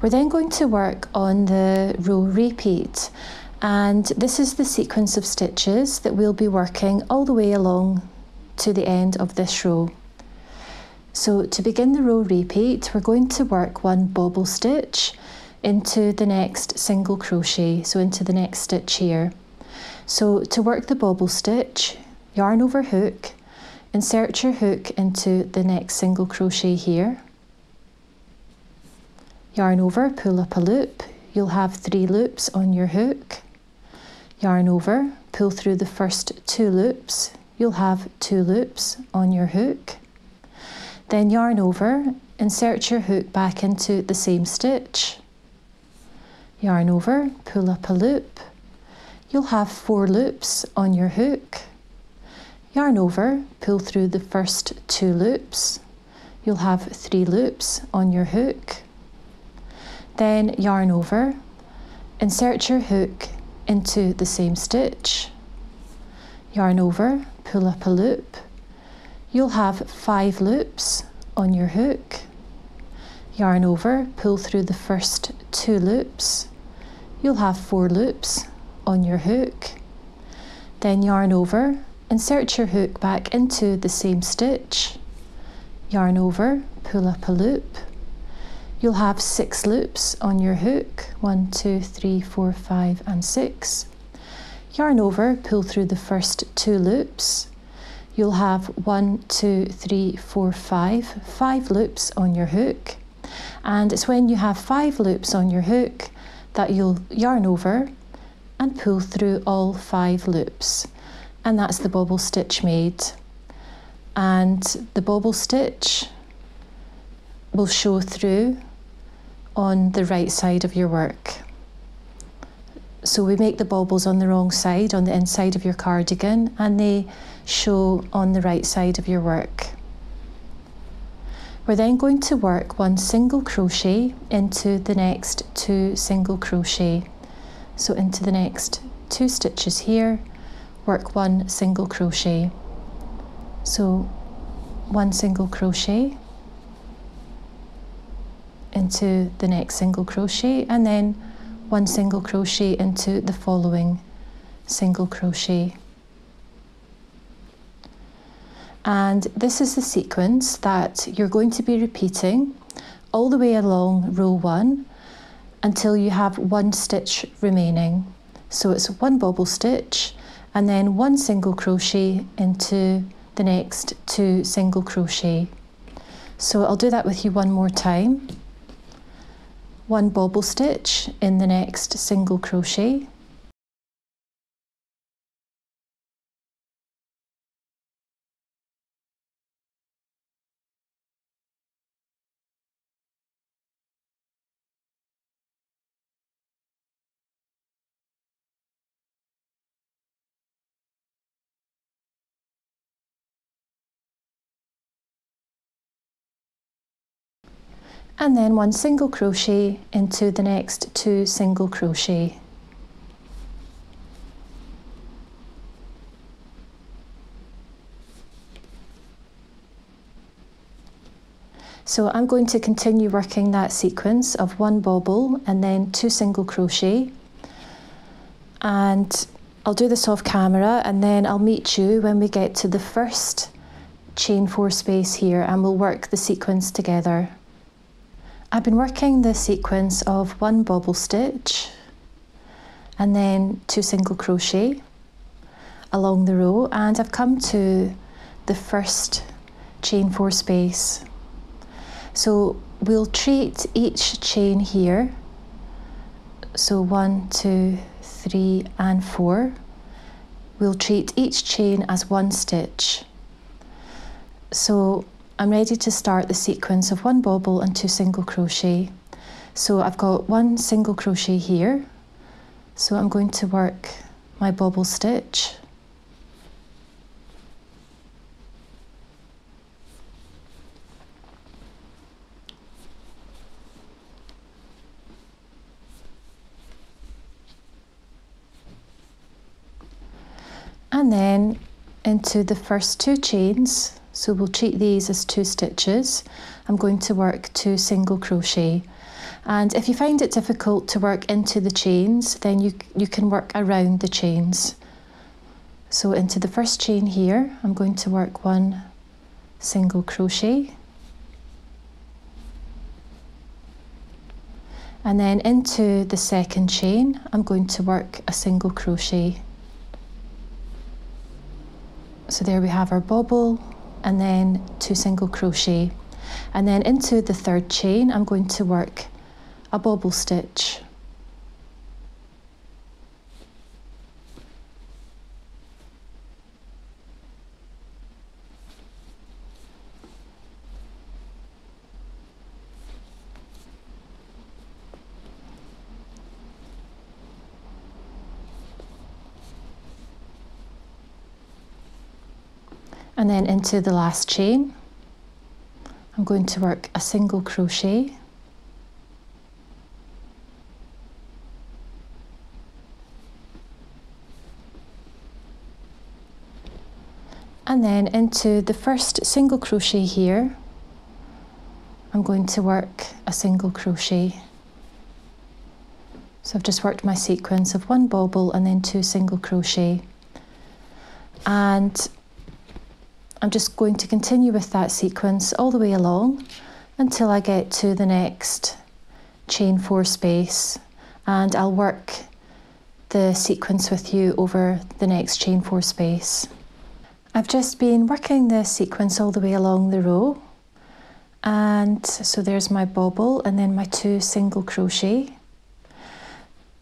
We're then going to work on the row repeat, and this is the sequence of stitches that we'll be working all the way along to the end of this row. So to begin the row repeat, we're going to work one bobble stitch into the next single crochet, so into the next stitch here. So to work the bobble stitch, yarn over hook, insert your hook into the next single crochet here, yarn over, pull up a loop, you'll have three loops on your hook, yarn over, pull through the first two loops, you'll have two loops on your hook, then yarn over, insert your hook back into the same stitch, yarn over, pull up a loop, you'll have four loops on your hook, yarn over, pull through the first two loops, you'll have three loops on your hook, then yarn over, insert your hook into the same stitch, yarn over, pull up a loop, you'll have five loops on your hook, yarn over, pull through the first two loops, you'll have four loops on your hook, then yarn over, insert your hook back into the same stitch, yarn over, pull up a loop, you'll have six loops on your hook, one, two, three, four, five, and six. Yarn over, pull through the first two loops. You'll have one, two, three, four, five, five loops on your hook. And it's when you have five loops on your hook that you'll yarn over and pull through all five loops. And that's the bobble stitch made. And the bobble stitch will show through on the right side of your work. So we make the bobbles on the wrong side, on the inside of your cardigan, and they show on the right side of your work. We're then going to work one single crochet into the next two single crochet. So into the next two stitches here, work one single crochet. So one single crochet into the next single crochet, and then one single crochet into the following single crochet. And this is the sequence that you're going to be repeating all the way along row one until you have one stitch remaining. So it's one bobble stitch and then one single crochet into the next two single crochet. So I'll do that with you one more time. One bobble stitch in the next single crochet, and then one single crochet into the next two single crochet. So I'm going to continue working that sequence of one bobble and then two single crochet, and I'll do this off camera, and then I'll meet you when we get to the first chain four space here and we'll work the sequence together. I've been working the sequence of one bobble stitch and then two single crochet along the row, and I've come to the first chain four space. So we'll treat each chain here, so one, two, three and four, we'll treat each chain as one stitch. So I'm ready to start the sequence of one bobble and two single crochet. So I've got one single crochet here. So I'm going to work my bobble stitch. And then into the first two chains, so we'll treat these as two stitches, I'm going to work two single crochet. And if you find it difficult to work into the chains, then you, you can work around the chains. So into the first chain here, I'm going to work one single crochet. And then into the second chain, I'm going to work a single crochet. So there we have our bobble, and then two single crochet, and then into the third chain I'm going to work a bobble stitch. And then into the last chain, I'm going to work a single crochet. And then into the first single crochet here, I'm going to work a single crochet. So I've just worked my sequence of one bobble and then two single crochet. And I'm just going to continue with that sequence all the way along until I get to the next chain four space, and I'll work the sequence with you over the next chain four space. I've just been working this sequence all the way along the row, and so there's my bobble and then my two single crochet,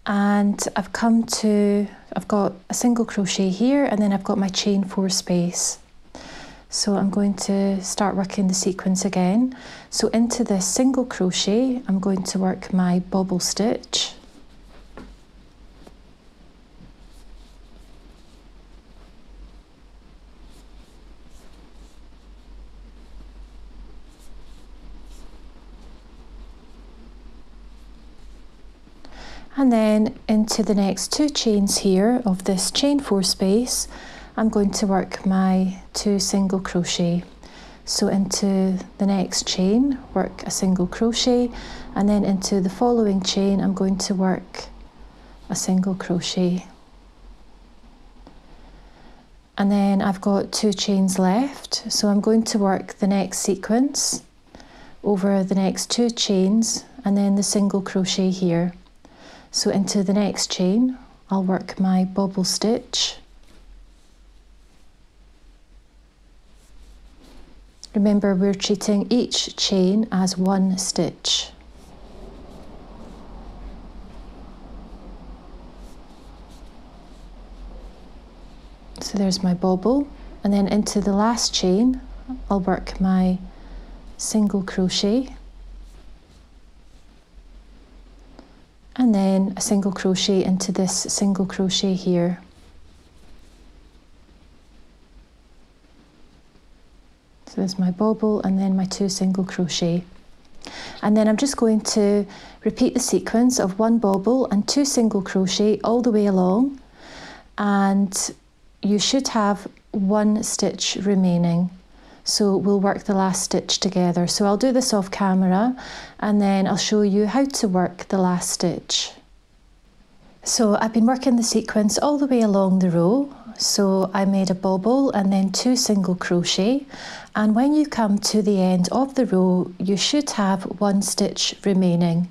and I've come to, I've got a single crochet here and then I've got my chain four space. So I'm going to start working the sequence again. So into this single crochet, I'm going to work my bobble stitch. And then into the next two chains here of this chain four space, I'm going to work my two single crochet. So into the next chain, work a single crochet, and then into the following chain, I'm going to work a single crochet. And then I've got two chains left, so I'm going to work the next sequence over the next two chains and then the single crochet here. So into the next chain, I'll work my bobble stitch. Remember, we're treating each chain as one stitch. So there's my bobble, and then into the last chain, I'll work my single crochet, and then a single crochet into this single crochet here. So there's my bobble and then my two single crochet. And then I'm just going to repeat the sequence of one bobble and two single crochet all the way along, and you should have one stitch remaining. So we'll work the last stitch together. So I'll do this off camera and then I'll show you how to work the last stitch. So I've been working the sequence all the way along the row. So I made a bobble and then two single crochet, and when you come to the end of the row you should have one stitch remaining.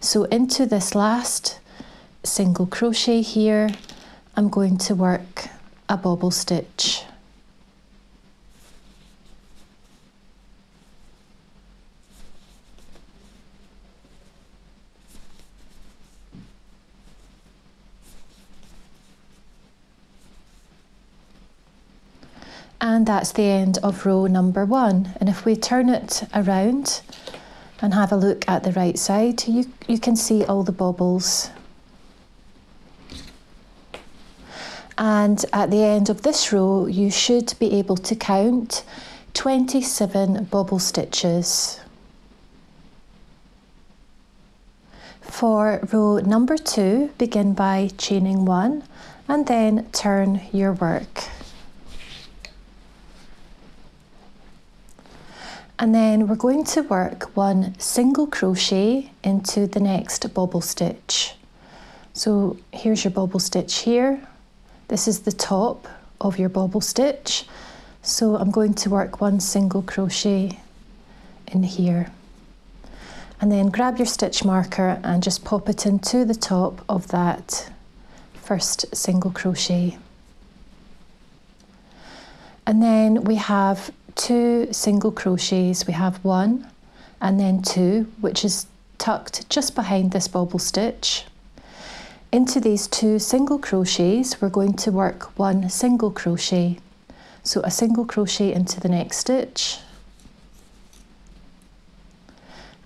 So into this last single crochet here, I'm going to work a bobble stitch. And that's the end of row number one. And if we turn it around and have a look at the right side, you, you can see all the bobbles. And at the end of this row, you should be able to count twenty-seven bobble stitches. For row number two, begin by chaining one and then turn your work. And then we're going to work one single crochet into the next bobble stitch. So here's your bobble stitch here. This is the top of your bobble stitch. So I'm going to work one single crochet in here. And then grab your stitch marker and just pop it into the top of that first single crochet. And then we have two single crochets. We have one and then two, which is tucked just behind this bobble stitch. Into these two single crochets, we're going to work one single crochet. So a single crochet into the next stitch,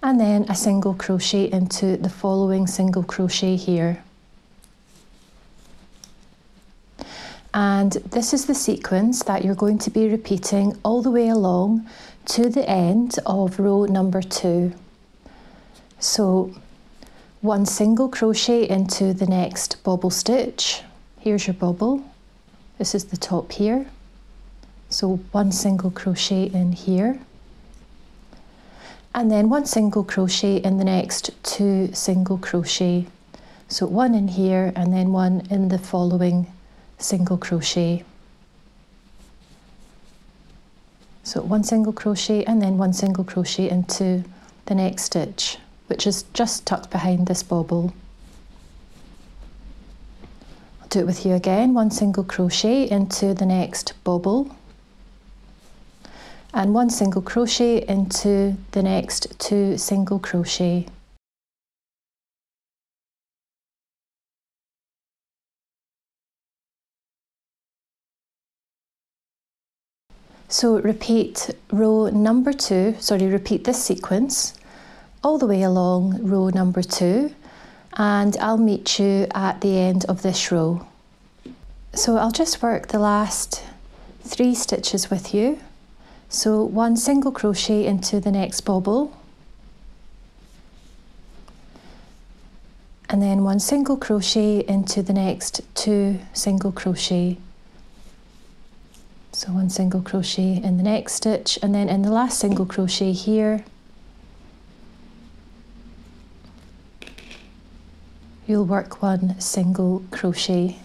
and then a single crochet into the following single crochet here. And this is the sequence that you're going to be repeating all the way along to the end of row number two. So one single crochet into the next bobble stitch. Here's your bobble. This is the top here. So one single crochet in here. And then one single crochet in the next two single crochet. So one in here and then one in the following single crochet. So one single crochet and then one single crochet into the next stitch, which is just tucked behind this bobble. I'll do it with you again. One single crochet into the next bobble and one single crochet into the next two single crochet. So repeat row number two, sorry, repeat this sequence all the way along row number two, and I'll meet you at the end of this row. So I'll just work the last three stitches with you. So one single crochet into the next bobble, and then one single crochet into the next two single crochet. So one single crochet in the next stitch, and then in the last single crochet here, you'll work one single crochet.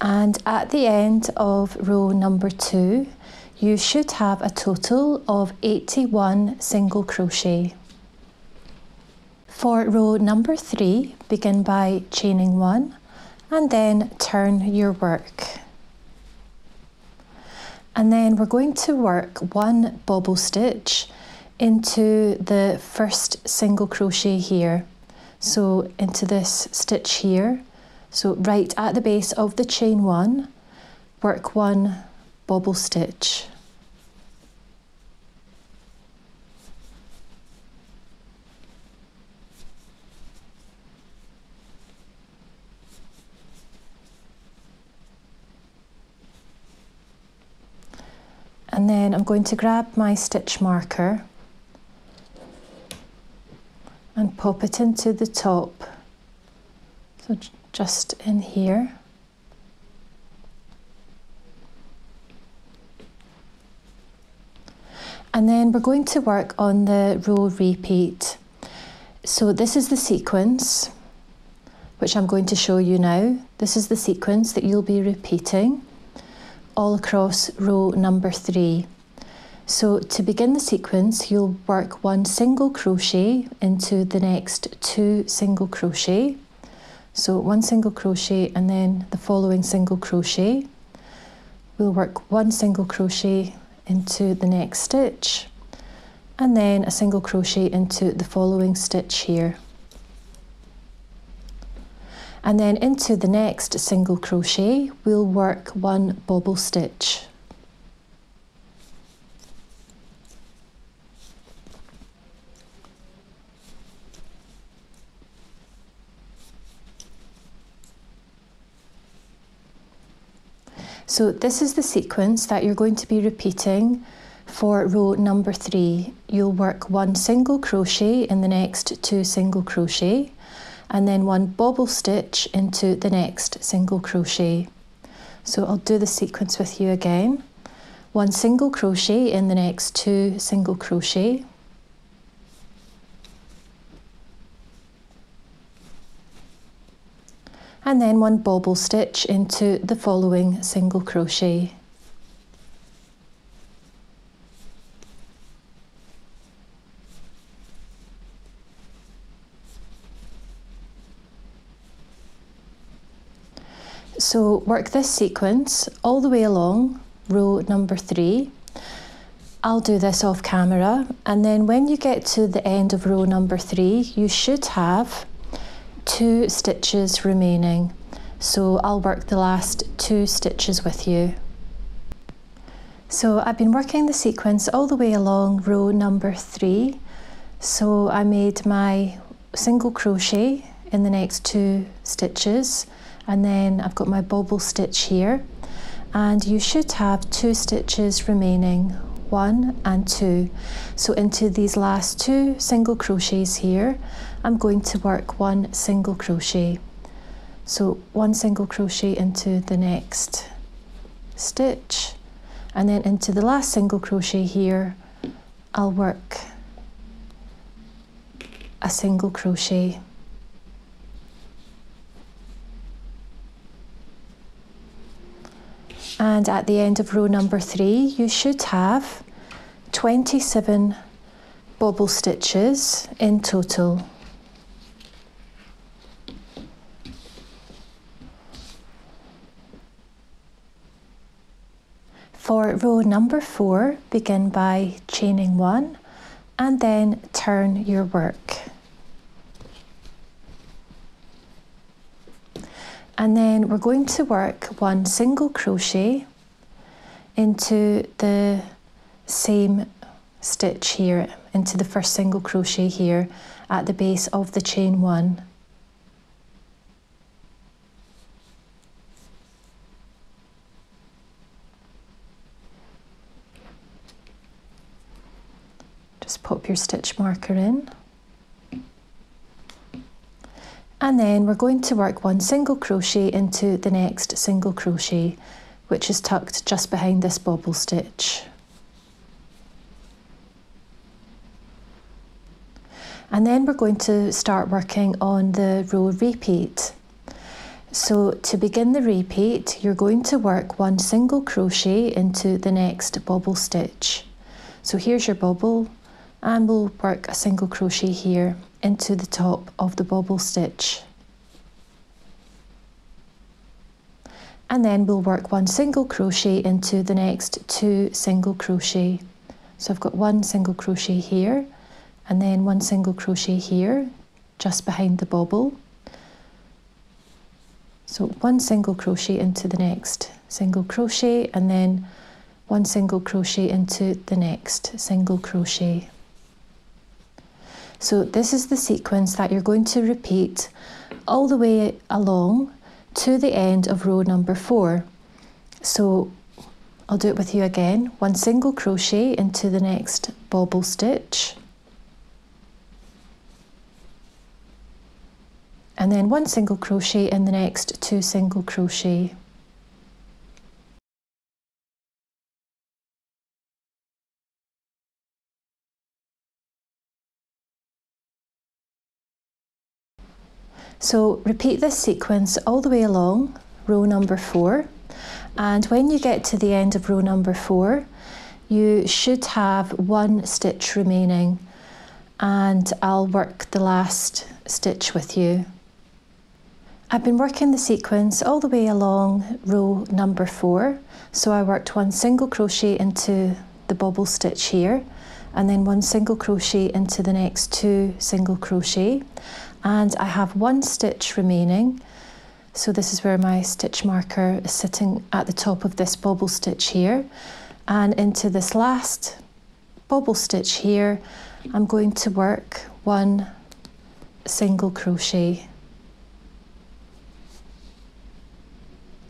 And at the end of row number two, you should have a total of eighty-one single crochet. For row number three, begin by chaining one and then turn your work. And then we're going to work one bobble stitch into the first single crochet here. So into this stitch here. So right at the base of the chain one, work one bobble stitch. And then I'm going to grab my stitch marker and pop it into the top, so just in here. And then we're going to work on the row repeat. So this is the sequence, which I'm going to show you now. This is the sequence that you'll be repeating all across row number three. So to begin the sequence, you'll work one single crochet into the next two single crochet. So one single crochet and then the following single crochet. We'll work one single crochet into the next stitch and then a single crochet into the following stitch here. And then into the next single crochet, we'll work one bobble stitch. So this is the sequence that you're going to be repeating for row number three. You'll work one single crochet in the next two single crochet, and then one bobble stitch into the next single crochet. So I'll do the sequence with you again. One single crochet in the next two single crochet. And then one bobble stitch into the following single crochet. So work this sequence all the way along row number three. I'll do this off camera, and then when you get to the end of row number three, you should have two stitches remaining. So I'll work the last two stitches with you. So I've been working the sequence all the way along row number three. So I made my single crochet in the next two stitches, and then I've got my bobble stitch here, and you should have two stitches remaining, one and two. So into these last two single crochets here, I'm going to work one single crochet. So one single crochet into the next stitch, and then into the last single crochet here, I'll work a single crochet. And at the end of row number three, you should have twenty-seven bobble stitches in total. For row number four, begin by chaining one and then turn your work. And then we're going to work one single crochet into the same stitch here, into the first single crochet here at the base of the chain one. Just pop your stitch marker in. and then we're going to work one single crochet into the next single crochet, which is tucked just behind this bobble stitch. And then we're going to start working on the row repeat. So to begin the repeat, you're going to work one single crochet into the next bobble stitch. So here's your bobble, and we'll work a single crochet here into the top of the bobble stitch. And then we'll work one single crochet into the next two single crochet. So I've got one single crochet here, and then one single crochet here, just behind the bobble. So one single crochet into the next single crochet, and then one single crochet into the next single crochet. So this is the sequence that you're going to repeat all the way along to the end of row number four. So I'll do it with you again. One single crochet into the next bobble stitch, and then one single crochet in the next two single crochet. So repeat this sequence all the way along row number four, and when you get to the end of row number four, you should have one stitch remaining, and I'll work the last stitch with you. I've been working the sequence all the way along row number four, so I worked one single crochet into the bobble stitch here, and then one single crochet into the next two single crochet, and I have one stitch remaining. So this is where my stitch marker is sitting at the top of this bobble stitch here, and into this last bobble stitch here I'm going to work one single crochet.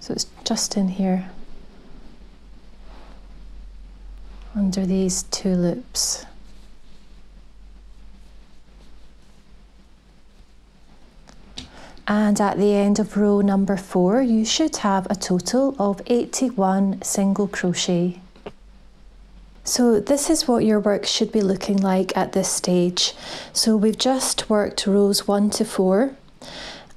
So it's just in here under these two loops. And at the end of row number four, you should have a total of eighty-one single crochet. So this is what your work should be looking like at this stage. So we've just worked rows one to four,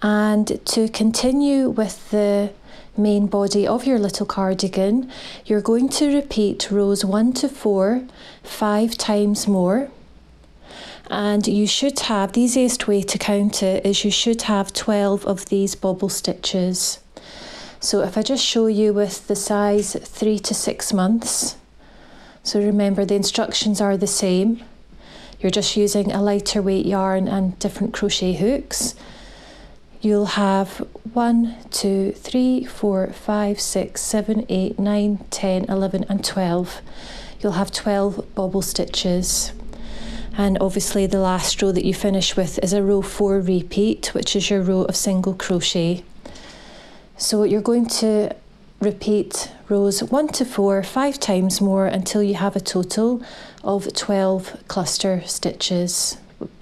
and to continue with the main body of your little cardigan, you're going to repeat rows one to four five times more, and you should have, the easiest way to count it is you should have twelve of these bobble stitches. So if I just show you with the size three to six months, so remember the instructions are the same, you're just using a lighter weight yarn and different crochet hooks. You'll have one, two, three, four, five, six, seven, eight, nine, ten, eleven and twelve. You'll have twelve bobble stitches. And obviously the last row that you finish with is a row four repeat, which is your row of single crochet. So you're going to repeat rows one to four five times more until you have a total of twelve cluster stitches.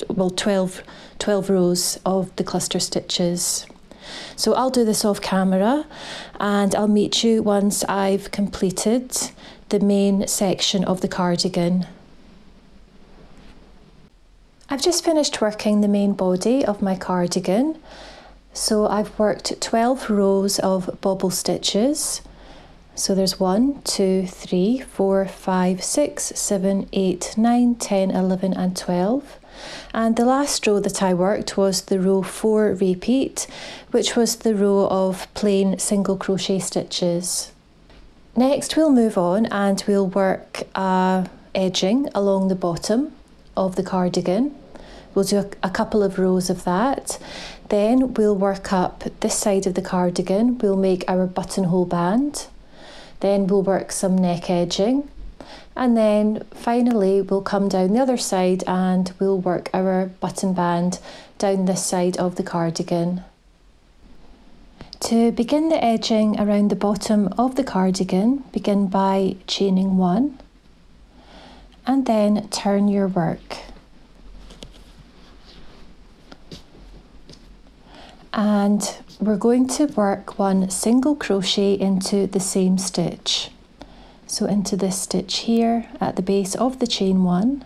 Well, twelve, twelve rows of the cluster stitches. So I'll do this off camera, and I'll meet you once I've completed the main section of the cardigan. I've just finished working the main body of my cardigan. So I've worked twelve rows of bobble stitches. So there's one, two, three, four, five, six, seven, eight, nine, ten, eleven and twelve. And the last row that I worked was the row four repeat, which was the row of plain single crochet stitches. Next we'll move on and we'll work uh, edging along the bottom of the cardigan. We'll do a, a couple of rows of that. Then we'll work up this side of the cardigan, we'll make our buttonhole band. Then we'll work some neck edging, and then finally we'll come down the other side and we'll work our button band down this side of the cardigan. To begin the edging around the bottom of the cardigan, begin by chaining one and then turn your work. and we're going to work one single crochet into the same stitch. So into this stitch here at the base of the chain one.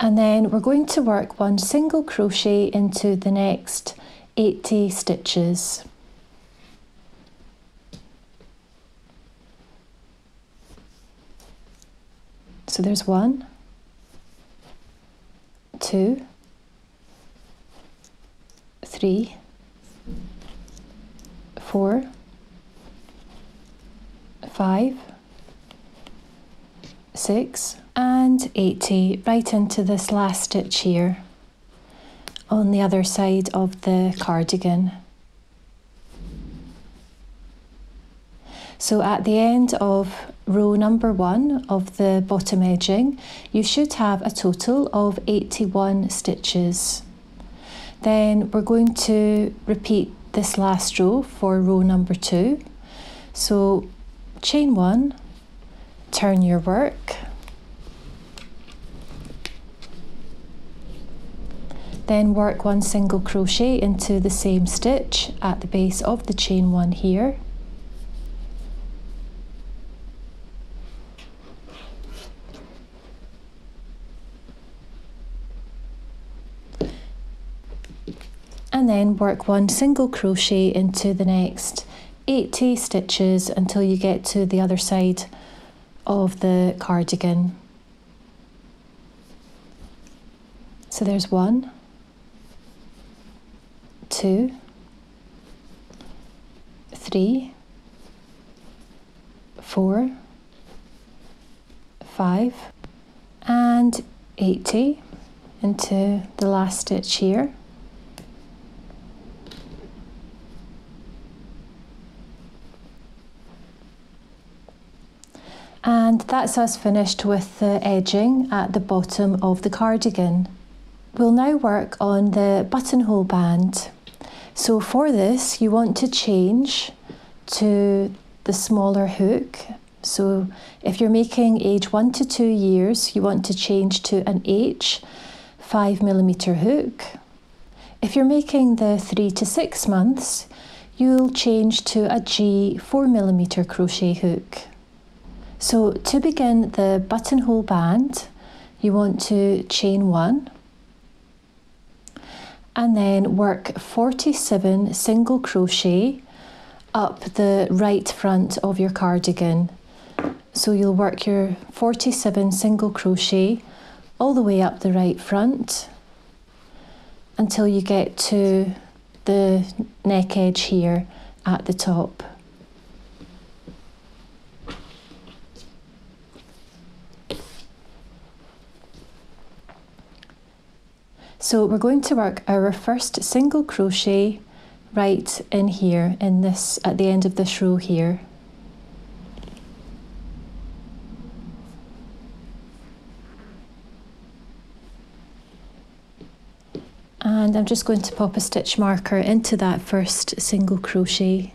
And then we're going to work one single crochet into the next eighty stitches. So there's one, two, three, four, five, six, and eighty, right into this last stitch here on the other side of the cardigan. So at the end of row number one of the bottom edging, you should have a total of eighty-one stitches. Then we're going to repeat this last row for row number two. So chain one, turn your work, then work one single crochet into the same stitch at the base of the chain one here. And then work one single crochet into the next eighty stitches until you get to the other side of the cardigan. So there's one, two, three, four, five, and eighty into the last stitch here. And that's us finished with the edging at the bottom of the cardigan. We'll now work on the buttonhole band. So for this, you want to change to the smaller hook. So if you're making age one to two years, you want to change to an H five millimeter hook. If you're making the three to six months, you'll change to a G four millimeter crochet hook. So to begin the buttonhole band, you want to chain one, and then work forty-seven single crochet up the right front of your cardigan. So you'll work your forty-seven single crochet all the way up the right front until you get to the neck edge here at the top. So we're going to work our first single crochet right in here, in this, at the end of this row here. And I'm just going to pop a stitch marker into that first single crochet.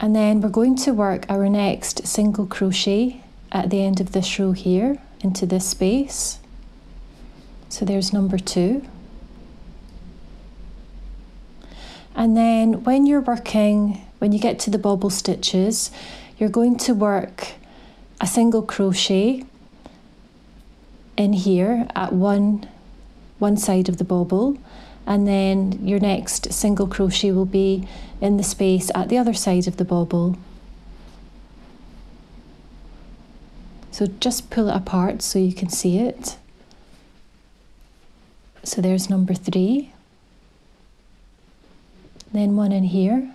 And then we're going to work our next single crochet at the end of this row here into this space. So there's number two. And then when you're working, when you get to the bobble stitches, you're going to work a single crochet in here at one, one side of the bobble, and then your next single crochet will be in the space at the other side of the bobble. So just pull it apart so you can see it. So there's number three. Then one in here.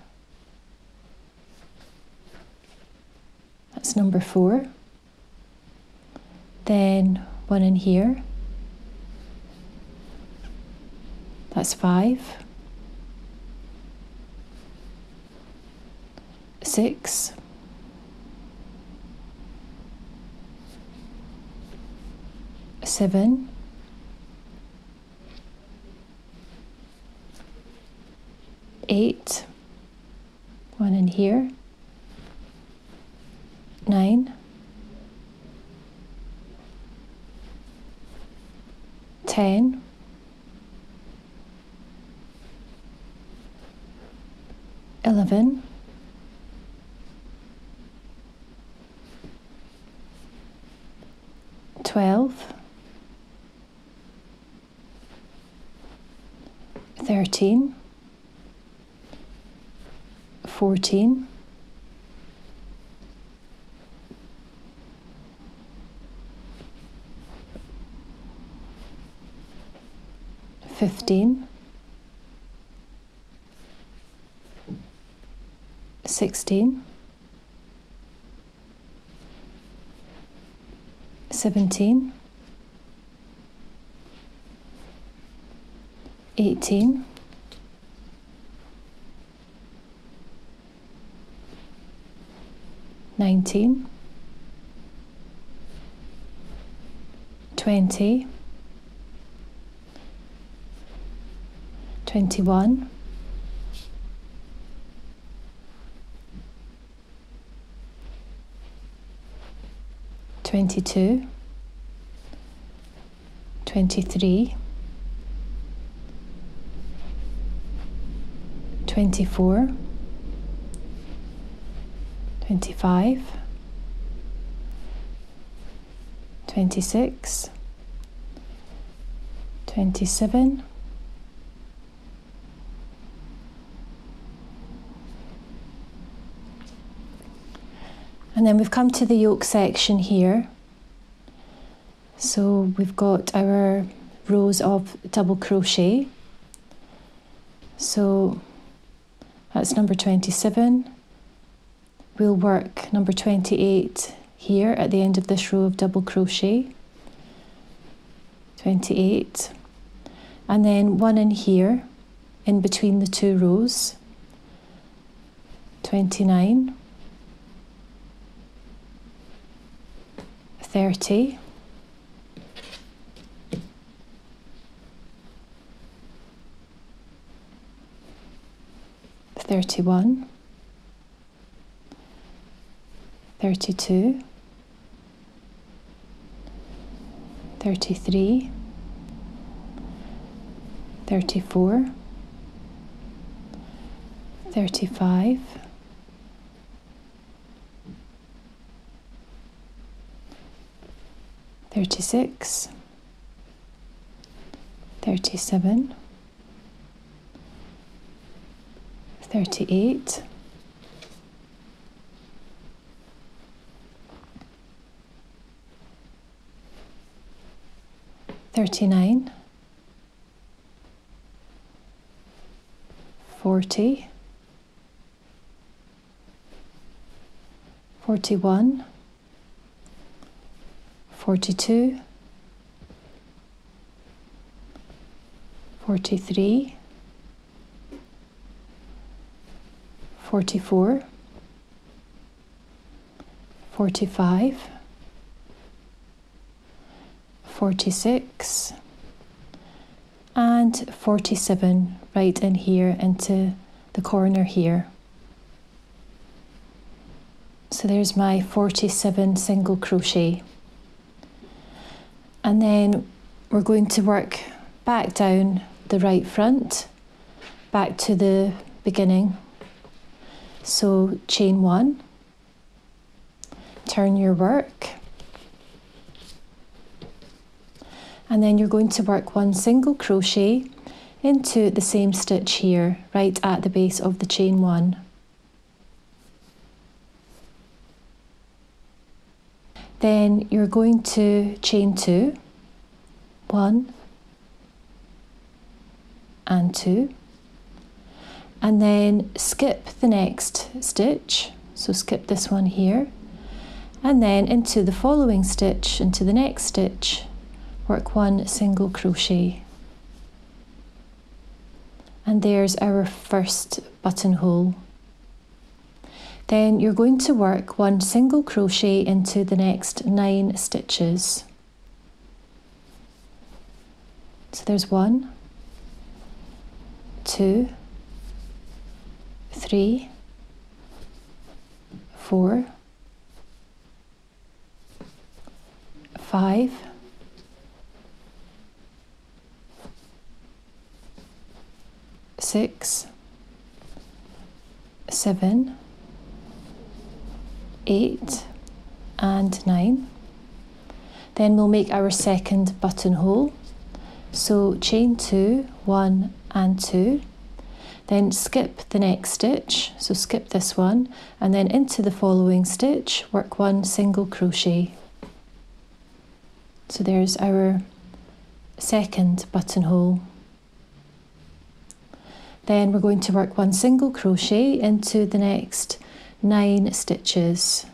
That's number four. Then one in here. That's five. Six. Seven, eight, one in here, nine, ten, eleven, twelve, thirteen, fourteen, fifteen, sixteen, seventeen, eighteen, nineteen, twenty, twenty-one, twenty-two, twenty-three, twenty-four, twenty-five, twenty-six, twenty-seven, and then we've come to the yoke section here. So we've got our rows of double crochet. So that's number twenty-seven. We'll work number twenty-eight here at the end of this row of double crochet, twenty-eight, and then one in here in between the two rows, twenty-nine, thirty, thirty-one, thirty-two, thirty-three, thirty-four, thirty-five, thirty-six, thirty-seven, thirty-eight, thirty-nine, forty, forty-one, forty-two, forty-three, forty-four, forty-five, forty-six, and forty-seven right in here into the corner here. So there's my forty-seven single crochet. And then we're going to work back down the right front, back to the beginning. So chain one, turn your work, and then you're going to work one single crochet into the same stitch here, right at the base of the chain one. Then you're going to chain two, one and two, and then skip the next stitch, so skip this one here, and then into the following stitch, into the next stitch, work one single crochet. And there's our first buttonhole. Then you're going to work one single crochet into the next nine stitches. So there's one, two, three, four, five, six, seven, eight, and nine. Then we'll make our second buttonhole. So chain two, one and two, then skip the next stitch, so skip this one, and then into the following stitch, work one single crochet. So there's our second buttonhole. Then we're going to work one single crochet into the next nine stitches.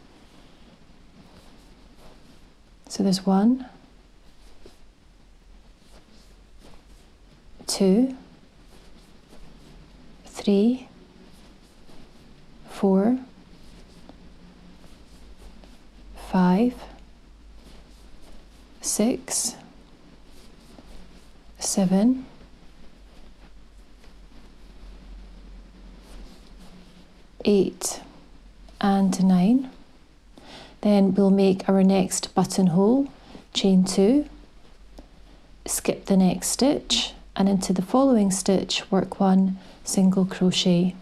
So there's one, two, three, four, five, six, seven, eight, and nine. Then we'll make our next buttonhole, chain two, skip the next stitch, and into the following stitch work one single crochet.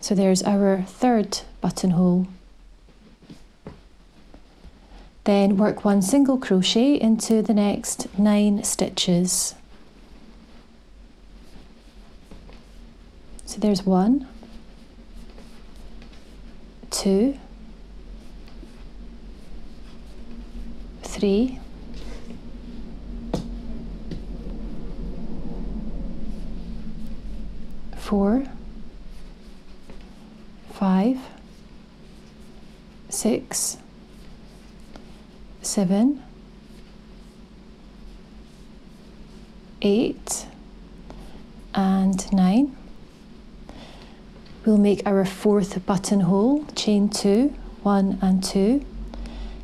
So there's our third buttonhole. Then work one single crochet into the next nine stitches. So there's one, two, three, four, five, six, seven, eight, and nine. We'll make our fourth buttonhole, chain two, one and two,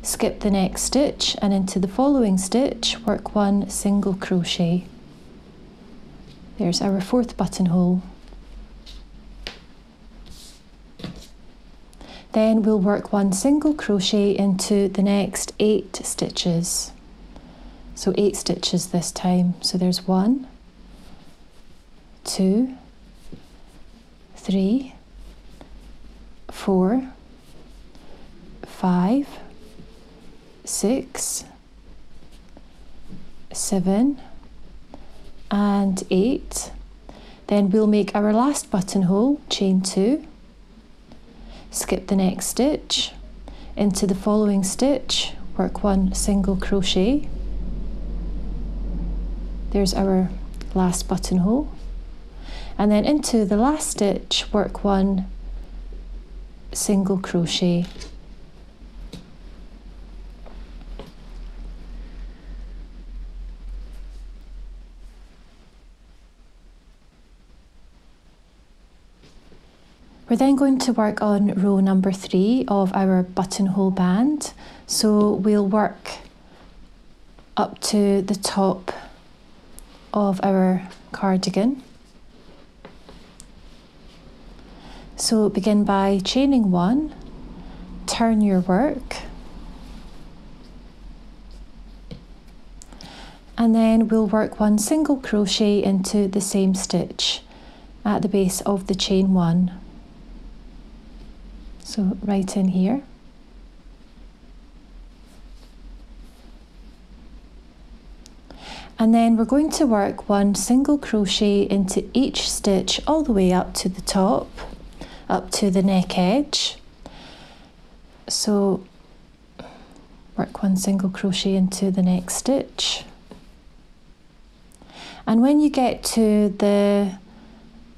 skip the next stitch, and into the following stitch work one single crochet. There's our fourth buttonhole. Then we'll work one single crochet into the next eight stitches. So eight stitches this time. So there's one, two, three, four, five, six, seven, and eight. Then we'll make our last buttonhole, chain two, skip the next stitch, into the following stitch work one single crochet. There's our last buttonhole, and then into the last stitch work one single crochet. We're then going to work on row number three of our buttonhole band. So we'll work up to the top of our cardigan. So begin by chaining one, turn your work, and then we'll work one single crochet into the same stitch at the base of the chain one. So right in here. And then we're going to work one single crochet into each stitch all the way up to the top, up to the neck edge. So work one single crochet into the next stitch. And when you get to the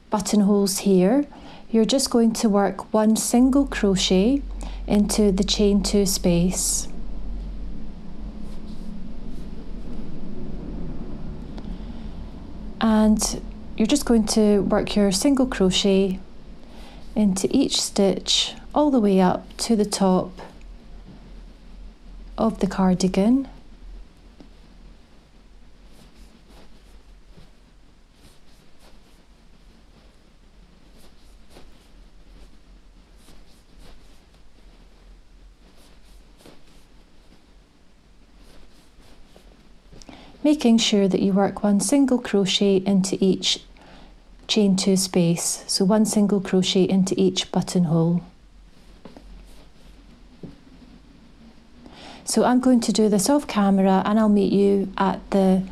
buttonholes here, you're just going to work one single crochet into the chain two space. And you're just going to work your single crochet into each stitch all the way up to the top of the cardigan. making sure that you work one single crochet into each chain two space, so one single crochet into each buttonhole. So I'm going to do this off camera and I'll meet you at the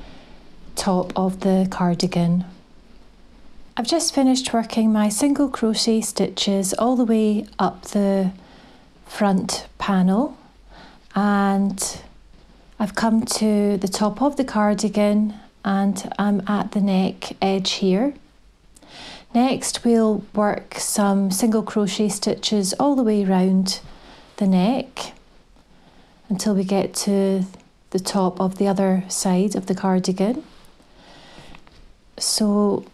top of the cardigan. I've just finished working my single crochet stitches all the way up the front panel, and I've come to the top of the cardigan and I'm at the neck edge here. Next we'll work some single crochet stitches all the way round the neck until we get to the top of the other side of the cardigan. So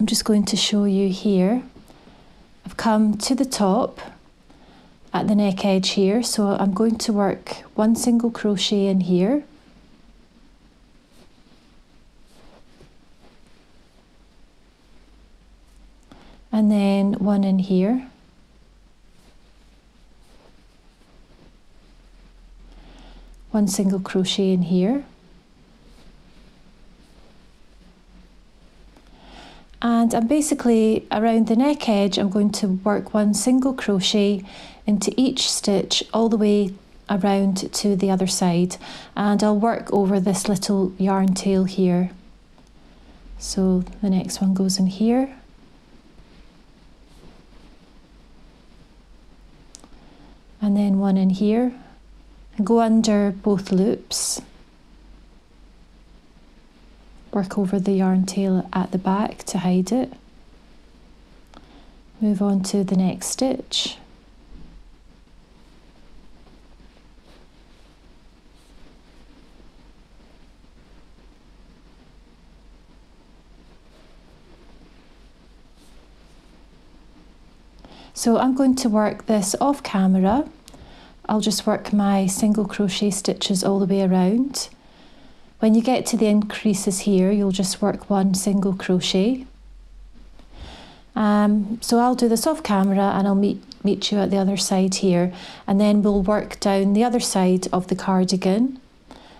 I'm just going to show you here. I've come to the top at the neck edge here, so I'm going to work one single crochet in here. And then one in here. One single crochet in here. And I'm basically around the neck edge, I'm going to work one single crochet into each stitch all the way around to the other side. And I'll work over this little yarn tail here. So the next one goes in here. And then one in here. And go under both loops. Work over the yarn tail at the back to hide it. Move on to the next stitch. So I'm going to work this off camera. I'll just work my single crochet stitches all the way around. When you get to the increases here, you'll just work one single crochet. Um, so I'll do this off camera and I'll meet, meet you at the other side here. And then we'll work down the other side of the cardigan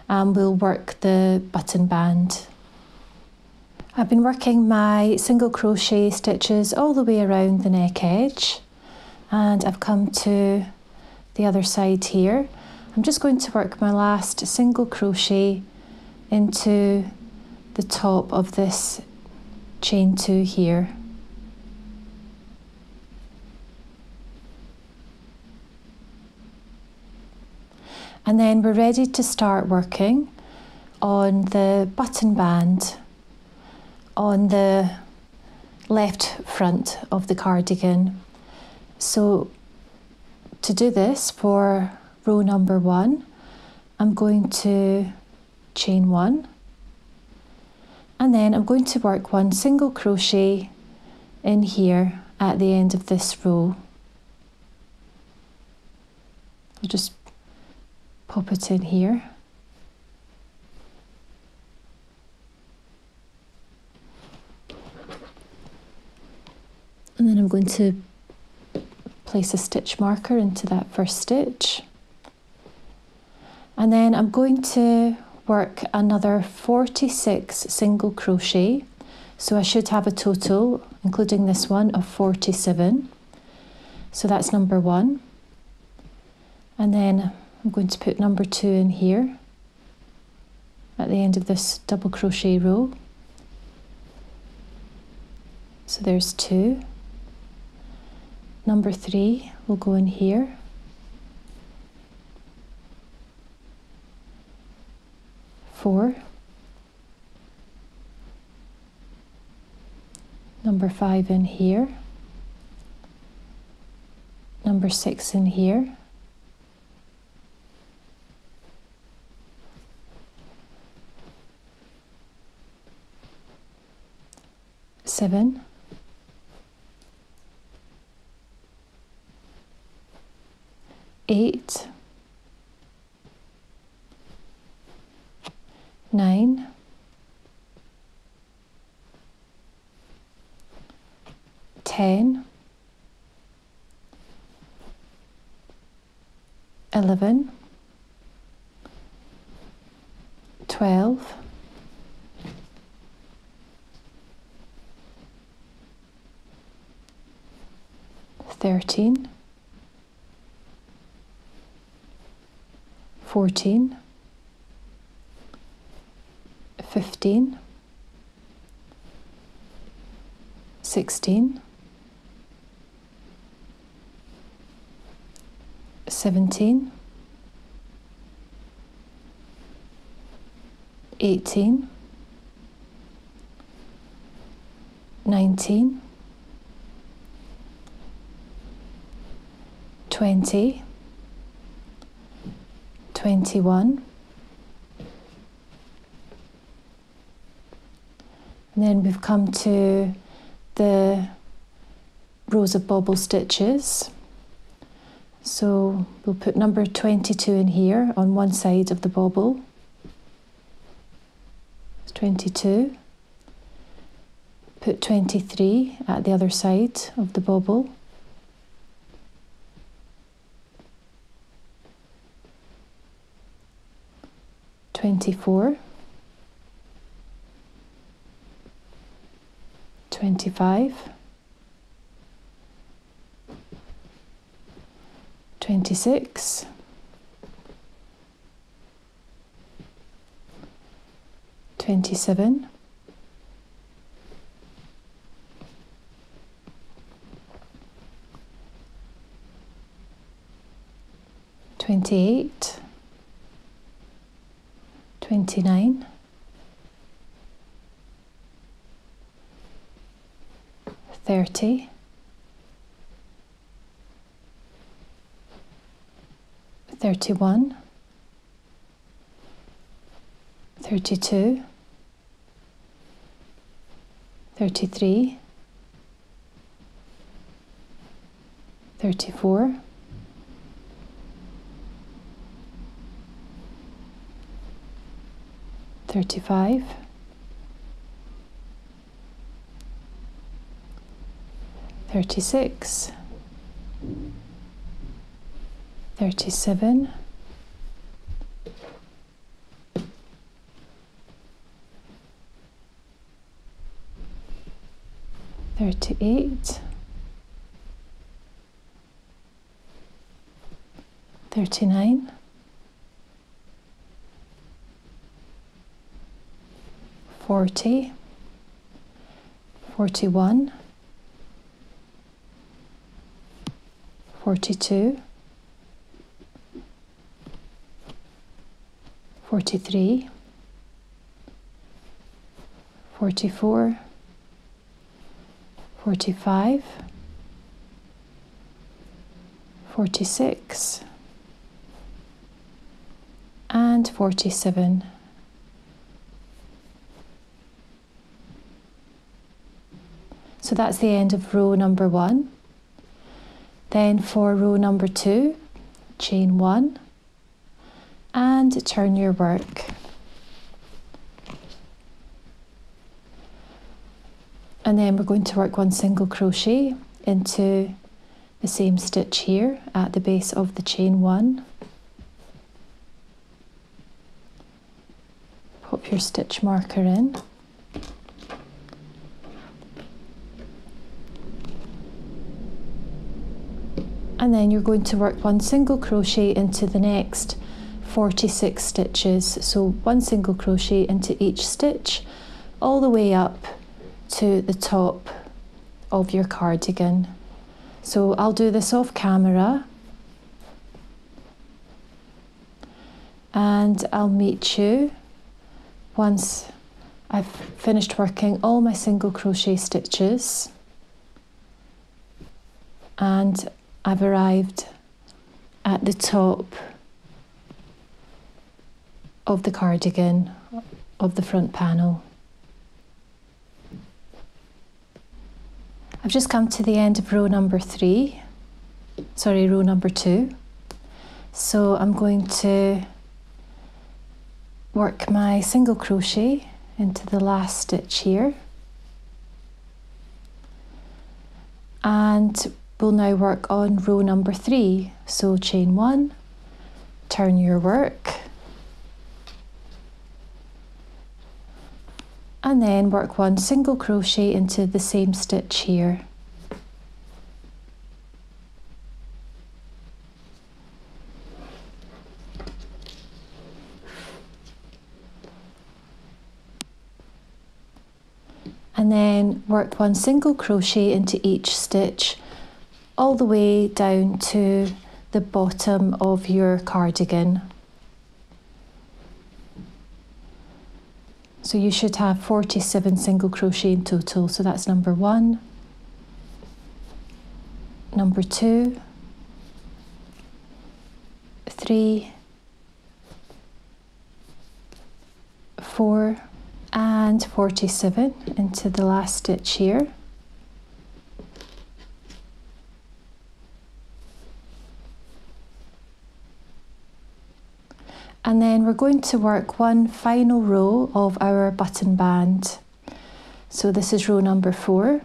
and we'll work the button band. I've been working my single crochet stitches all the way around the neck edge. And I've come to the other side here. I'm just going to work my last single crochet into the top of this chain two here. And then we're ready to start working on the button band on the left front of the cardigan. So to do this for row number one, I'm going to chain one, and then I'm going to work one single crochet in here at the end of this row. I'll just pop it in here. And then I'm going to place a stitch marker into that first stitch. And then I'm going to work another forty-six single crochet, so I should have a total, including this one, of forty-seven. So that's number one. And then I'm going to put number two in here at the end of this double crochet row. So there's two. Number three will go in here. Four, number five in here, number six in here, seven, eight, nine, ten, eleven, twelve. thirteen, fourteen, fifteen, sixteen, seventeen, eighteen, nineteen, twenty, twenty-one, and then we've come to the rows of bobble stitches. So we'll put number twenty-two in here on one side of the bobble. It's twenty-two. Put twenty-three at the other side of the bobble. twenty-four, twenty-five, twenty-six, twenty-seven, twenty-eight, twenty-nine, thirty, thirty-one, thirty-two, thirty-three, thirty-four, thirty-five, thirty-six, thirty-seven, thirty-eight, thirty-nine, forty, forty-one, forty-two, forty-three, forty-four, forty-five, forty-six, and forty-seven. So that's the end of row number one. Then for row number two, chain one and turn your work. And then we're going to work one single crochet into the same stitch here at the base of the chain one. Pop your stitch marker in. And then you're going to work one single crochet into the next forty-six stitches. So one single crochet into each stitch all the way up to the top of your cardigan. So I'll do this off camera and I'll meet you once I've finished working all my single crochet stitches and I've arrived at the top of the cardigan of the front panel. I've just come to the end of row number three, sorry, row number two. So I'm going to work my single crochet into the last stitch here. And we'll now work on row number three. So chain one, turn your work, and then work one single crochet into the same stitch here. And then work one single crochet into each stitch all the way down to the bottom of your cardigan. So you should have forty-seven single crochet in total. So that's number one, number two, three, four, and forty-seven into the last stitch here. And then we're going to work one final row of our button band. So this is row number four.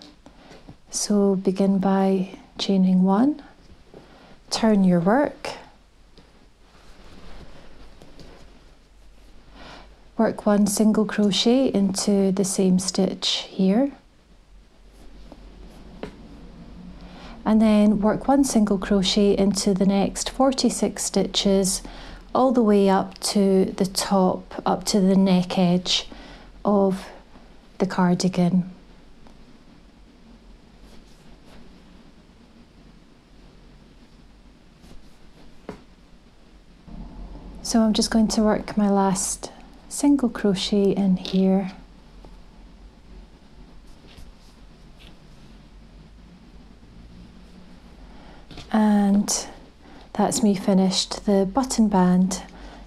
So begin by chaining one, turn your work, work one single crochet into the same stitch here, and then work one single crochet into the next forty-six stitches all the way up to the top, up to the neck edge of the cardigan. So I'm just going to work my last single crochet in here. And that's me finished the button band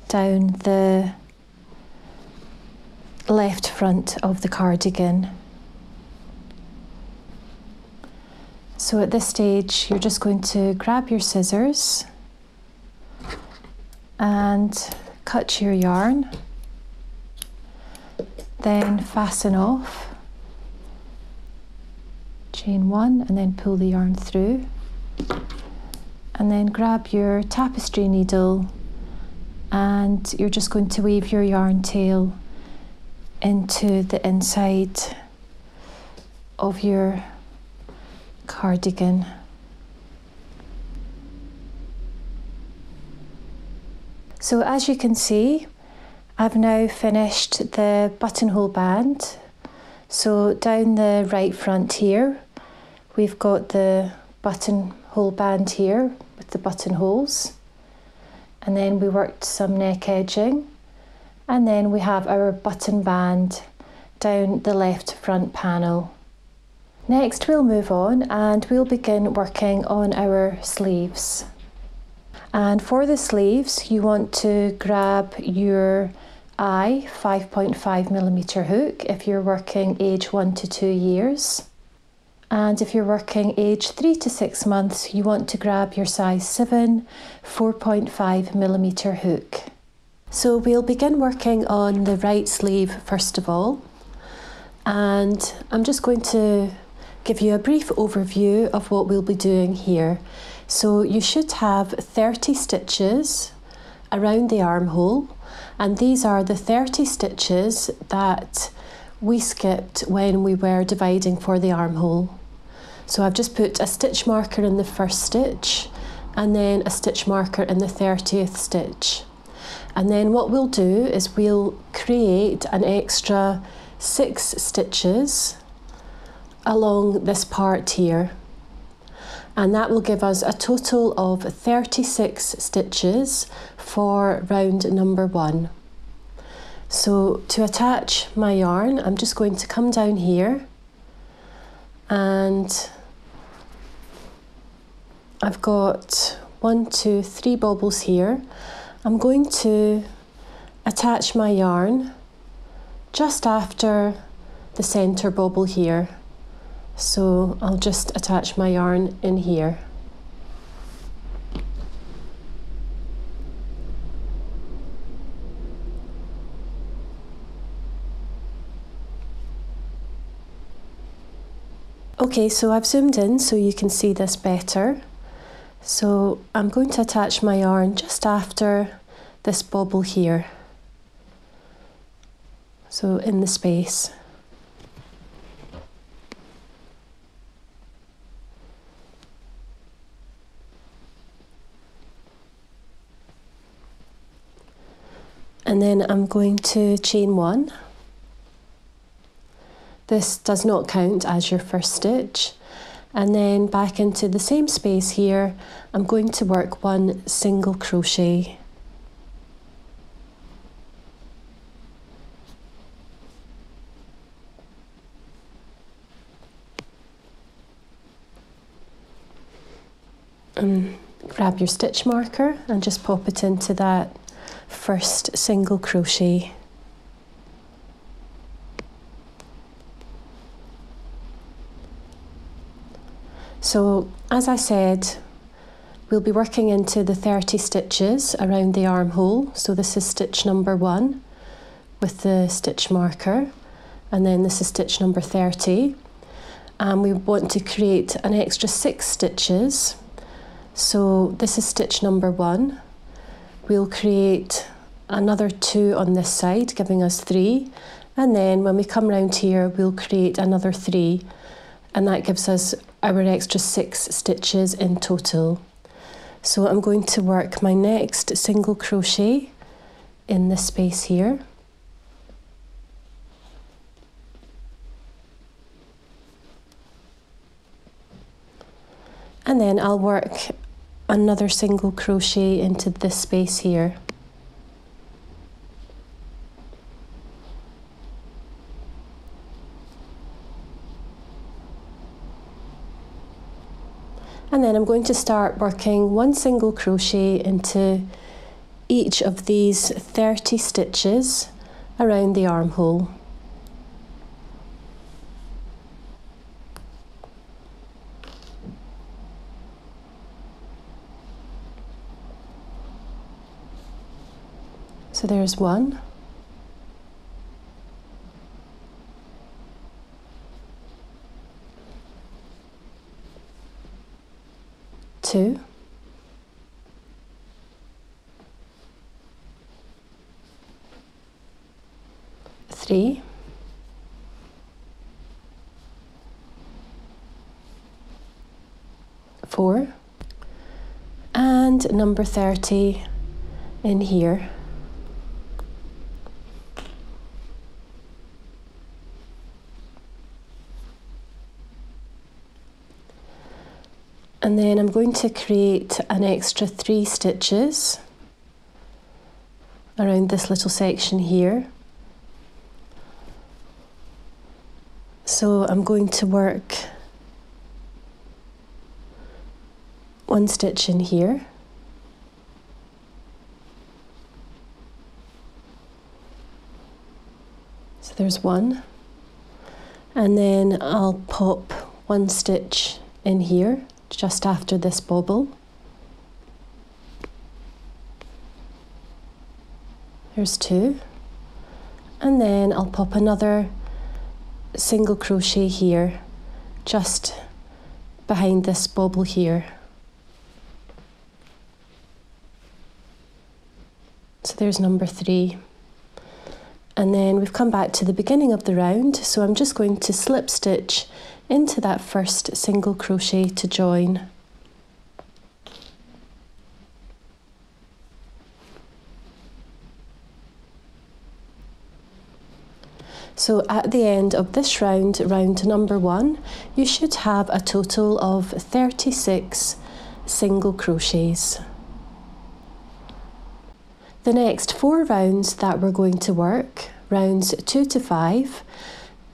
down the left front of the cardigan. So at this stage, you're just going to grab your scissors and cut your yarn, then fasten off, chain one, and then pull the yarn through. And then grab your tapestry needle and you're just going to weave your yarn tail into the inside of your cardigan. So as you can see, I've now finished the buttonhole band. So down the right front here, we've got the buttonhole band here, the buttonholes, and then we worked some neck edging, and then we have our button band down the left front panel. Next we'll move on and we'll begin working on our sleeves. And for the sleeves you want to grab your eye five point five millimeter hook if you're working age one to two years. And if you're working age three to six months, you want to grab your size seven, four point five millimeter hook. So we'll begin working on the right sleeve first of all. And I'm just going to give you a brief overview of what we'll be doing here. So you should have thirty stitches around the armhole. And these are the thirty stitches that we skipped when we were dividing for the armhole. So I've just put a stitch marker in the first stitch and then a stitch marker in the thirtieth stitch. And then what we'll do is we'll create an extra six stitches along this part here. And that will give us a total of thirty-six stitches for round number one. So to attach my yarn, I'm just going to come down here and I've got one, two, three bobbles here. I'm going to attach my yarn just after the center bobble here. So I'll just attach my yarn in here. Okay, so I've zoomed in so you can see this better. So I'm going to attach my yarn just after this bobble here. So in the space. then I'm going to chain one. This does not count as your first stitch. And then back into the same space here, I'm going to work one single crochet. And grab your stitch marker and just pop it into that first single crochet. So as I said, we'll be working into the thirty stitches around the armhole. So this is stitch number one with the stitch marker, and then this is stitch number thirty. And we want to create an extra six stitches. So this is stitch number one. We'll create another two on this side, giving us three. And then when we come round here, we'll create another three. And that gives us our extra six stitches in total. So I'm going to work my next single crochet in this space here. And then I'll work another single crochet into this space here. And then I'm going to start working one single crochet into each of these thirty stitches around the armhole. So there's one. Two, three, four, and number thirty in here. And then I'm going to create an extra three stitches around this little section here. So I'm going to work one stitch in here. So there's one. And then I'll pop one stitch in here, just after this bobble. There's two. And then I'll pop another single crochet here, just behind this bobble here. So there's number three. And then we've come back to the beginning of the round, so I'm just going to slip stitch into that first single crochet to join. So at the end of this round, round number one, you should have a total of thirty-six single crochets. The next four rounds that we're going to work, rounds two to five,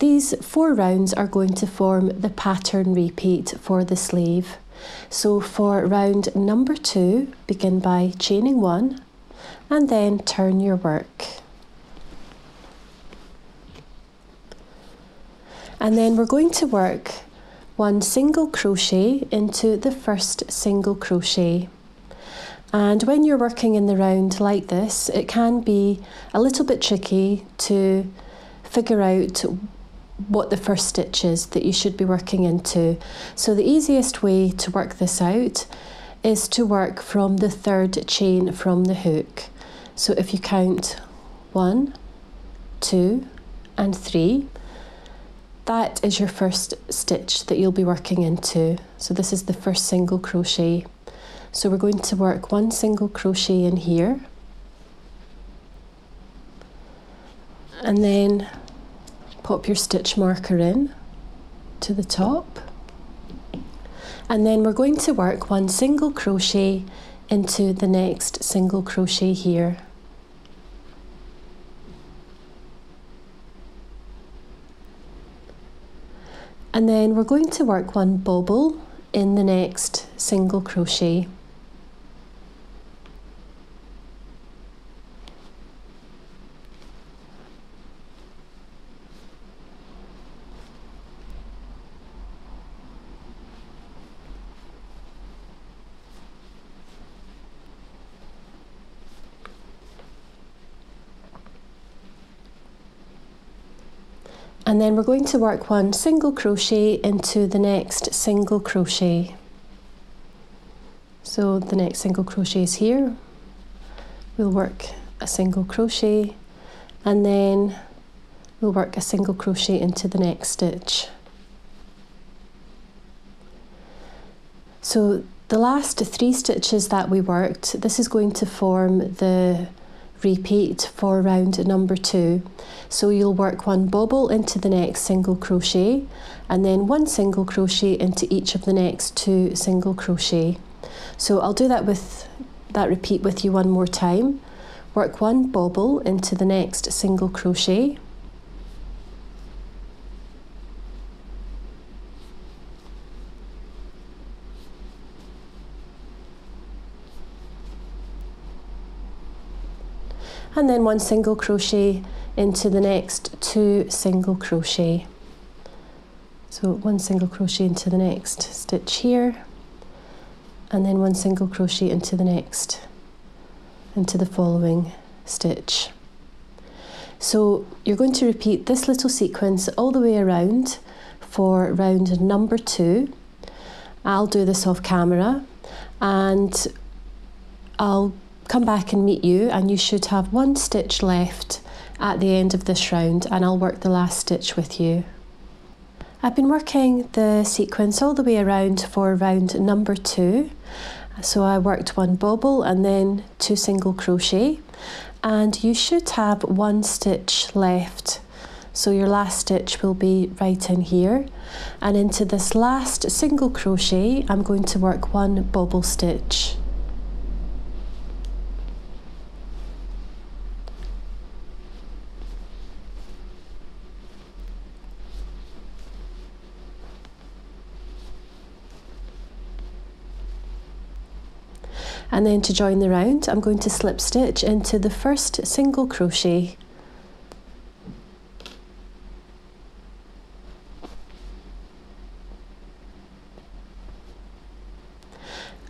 these four rounds are going to form the pattern repeat for the sleeve. So for round number two, begin by chaining one and then turn your work. And then we're going to work one single crochet into the first single crochet. And when you're working in the round like this, it can be a little bit tricky to figure out what the first stitch is that you should be working into. So the easiest way to work this out is to work from the third chain from the hook. So if you count one, two, and three, that is your first stitch that you'll be working into. So this is the first single crochet. So we're going to work one single crochet in here. and then pop your stitch marker in to the top, and then we're going to work one single crochet into the next single crochet here. And then we're going to work one bobble in the next single crochet. And then we're going to work one single crochet into the next single crochet. So the next single crochet is here. We'll work a single crochet and then we'll work a single crochet into the next stitch. So the last three stitches that we worked, this is going to form the repeat for round number two. So you'll work one bobble into the next single crochet and then one single crochet into each of the next two single crochet. So I'll do that with that repeat with you one more time. Work one bobble into the next single crochet, and then one single crochet into the next two single crochet. So one single crochet into the next stitch here, and then one single crochet into the next, into the following stitch. So you're going to repeat this little sequence all the way around for round number two. I'll do this off camera and I'll come back and meet you, and you should have one stitch left at the end of this round, and I'll work the last stitch with you. I've been working the sequence all the way around for round number two. So I worked one bobble and then two single crochet, and you should have one stitch left. So your last stitch will be right in here, and into this last single crochet I'm going to work one bobble stitch. And then to join the round, I'm going to slip stitch into the first single crochet.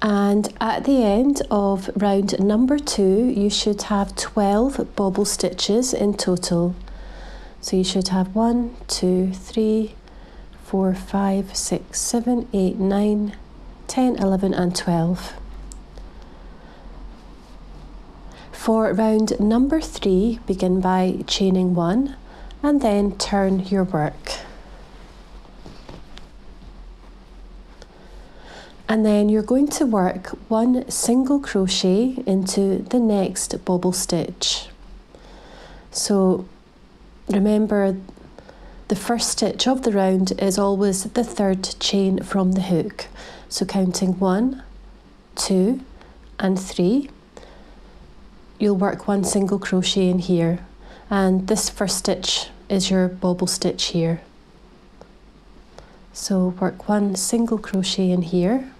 And at the end of round number two, you should have twelve bobble stitches in total. So you should have one, two, three, four, five, six, seven, eight, nine, ten, eleven, and twelve. For round number three, begin by chaining one and then turn your work. And then you're going to work one single crochet into the next bobble stitch. So remember, the first stitch of the round is always the third chain from the hook. So counting one, two, and three. You'll work one single crochet in here, and this first stitch is your bobble stitch here. So work one single crochet in here,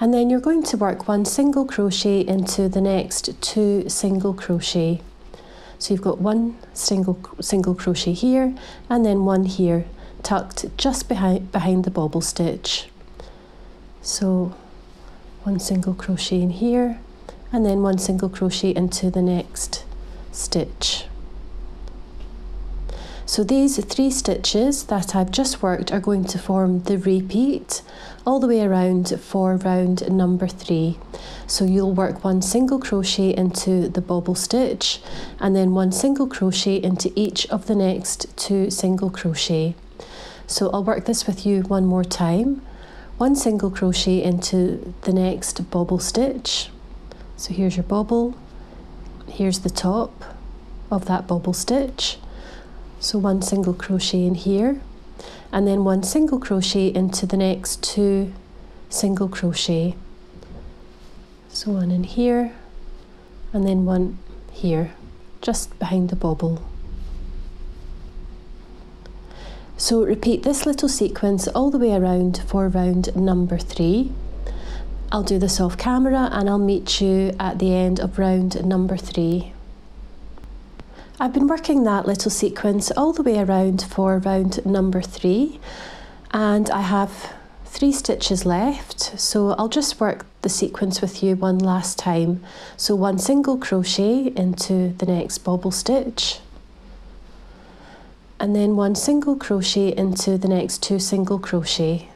and then you're going to work one single crochet into the next two single crochet. So you've got one single single crochet here and then one here, tucked just behind behind the bobble stitch. So one single crochet in here and then one single crochet into the next stitch. So these three stitches that I've just worked are going to form the repeat all the way around for round number three. So you'll work one single crochet into the bobble stitch and then one single crochet into each of the next two single crochet. So I'll work this with you one more time. One single crochet into the next bobble stitch. So here's your bobble, here's the top of that bobble stitch. So one single crochet in here, and then one single crochet into the next two single crochet. So one in here, and then one here, just behind the bobble. So repeat this little sequence all the way around for round number three. I'll do this off camera and I'll meet you at the end of round number three. I've been working that little sequence all the way around for round number three, and I have three stitches left, so I'll just work the sequence with you one last time. So one single crochet into the next bobble stitch, and then one single crochet into the next two single crochet.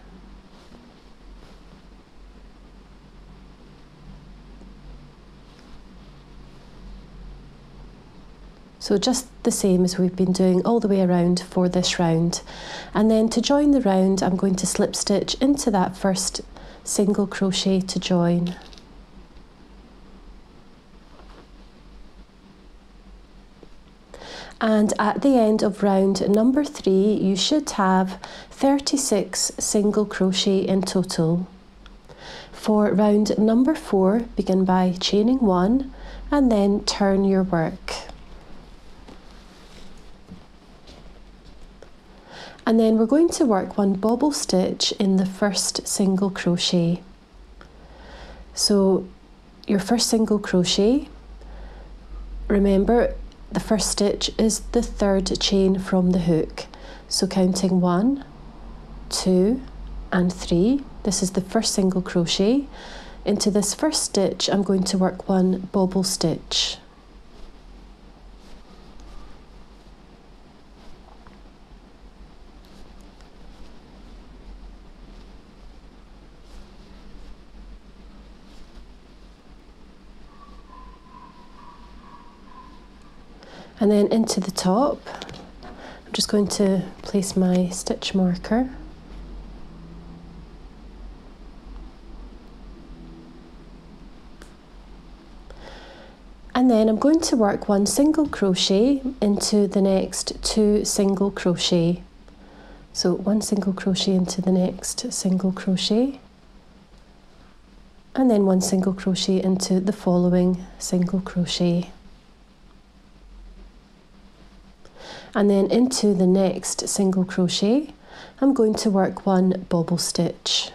So just the same as we've been doing all the way around for this round. And then to join the round, I'm going to slip stitch into that first single crochet to join. And at the end of round number three, you should have thirty-six single crochet in total. For round number four, begin by chaining one and then turn your work. And then we're going to work one bobble stitch in the first single crochet. So your first single crochet, remember the first stitch is the third chain from the hook. So counting one, two and three, this is the first single crochet. Into this first stitch I'm going to work one bobble stitch. And then into the top, I'm just going to place my stitch marker. And then I'm going to work one single crochet into the next two single crochet. So one single crochet into the next single crochet. And then one single crochet into the following single crochet. And then into the next single crochet, I'm going to work one bobble stitch.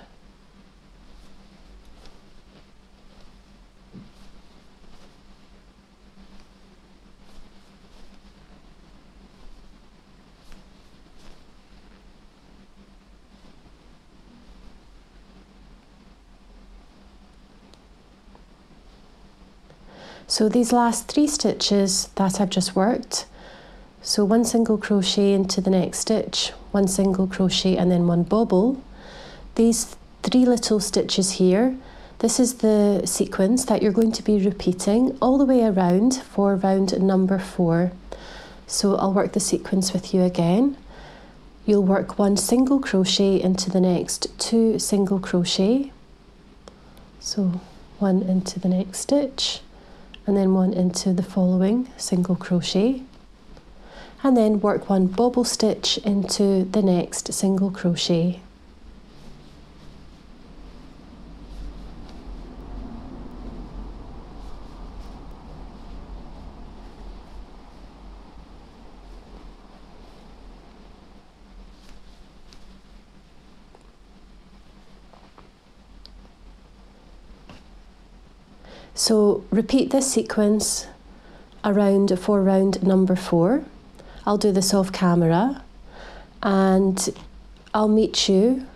So these last three stitches that I've just worked, so one single crochet into the next stitch, one single crochet and then one bobble. These three little stitches here, this is the sequence that you're going to be repeating all the way around for round number four. So I'll work the sequence with you again. You'll work one single crochet into the next two single crochet. So one into the next stitch and then one into the following single crochet. And then work one bobble stitch into the next single crochet. So repeat this sequence around for round number four. I'll do this off camera and I'll meet you.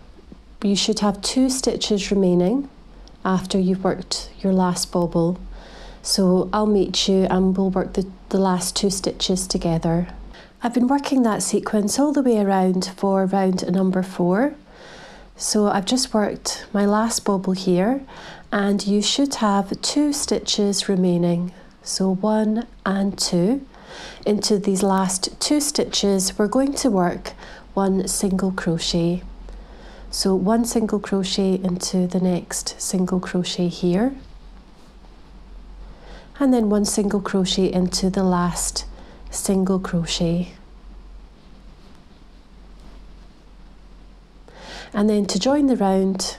You should have two stitches remaining after you've worked your last bobble. So I'll meet you and we'll work the, the last two stitches together. I've been working that sequence all the way around for round number four. So I've just worked my last bobble here and you should have two stitches remaining. So one and two. Into these last two stitches, we're going to work one single crochet. So one single crochet into the next single crochet here, and then one single crochet into the last single crochet. And then to join the round,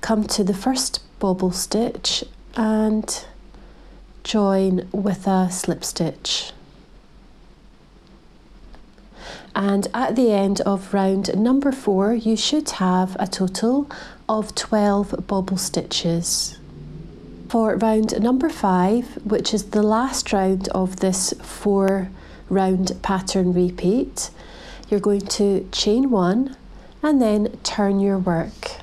come to the first bobble stitch and join with a slip stitch. And at the end of round number four, you should have a total of twelve bobble stitches. For round number five, which is the last round of this four round pattern repeat, you're going to chain one and then turn your work.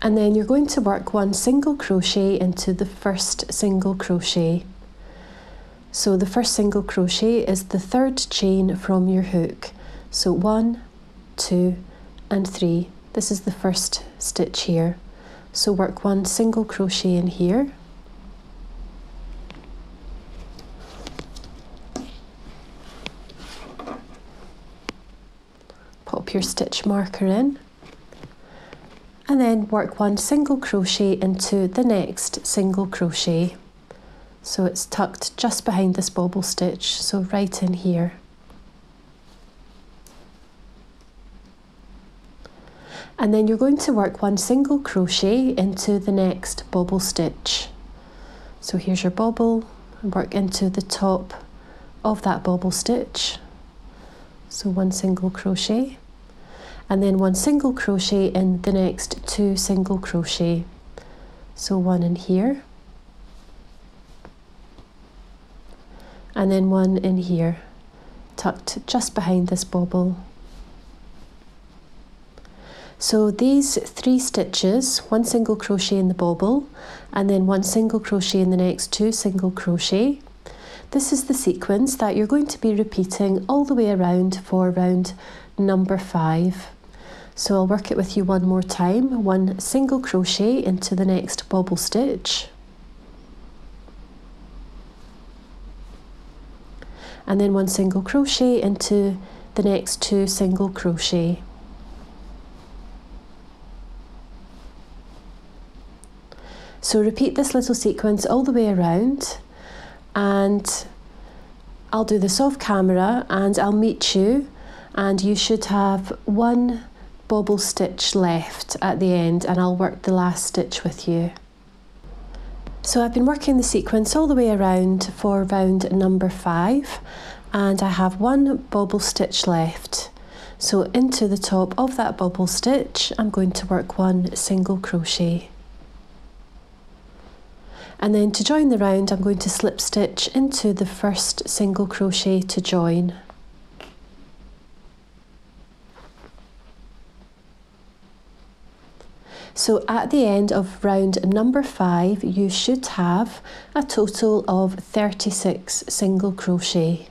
And then you're going to work one single crochet into the first single crochet. So the first single crochet is the third chain from your hook. So one, two, and three. This is the first stitch here. So work one single crochet in here. Pop your stitch marker in. And then work one single crochet into the next single crochet. So it's tucked just behind this bobble stitch, so right in here. And then you're going to work one single crochet into the next bobble stitch. So here's your bobble, and work into the top of that bobble stitch. So one single crochet, and then one single crochet in the next two single crochet. So one in here, and then one in here, tucked just behind this bobble. So these three stitches, one single crochet in the bobble, and then one single crochet in the next two single crochet, this is the sequence that you're going to be repeating all the way around for round number five. So I'll work it with you one more time. One single crochet into the next bobble stitch, and then one single crochet into the next two single crochet. So repeat this little sequence all the way around, and I'll do this off camera and I'll meet you, and you should have one bobble stitch left at the end, and I'll work the last stitch with you. So I've been working the sequence all the way around for round number five, and I have one bobble stitch left. So into the top of that bobble stitch, I'm going to work one single crochet. And then to join the round, I'm going to slip stitch into the first single crochet to join. So at the end of round number five, you should have a total of thirty-six single crochet.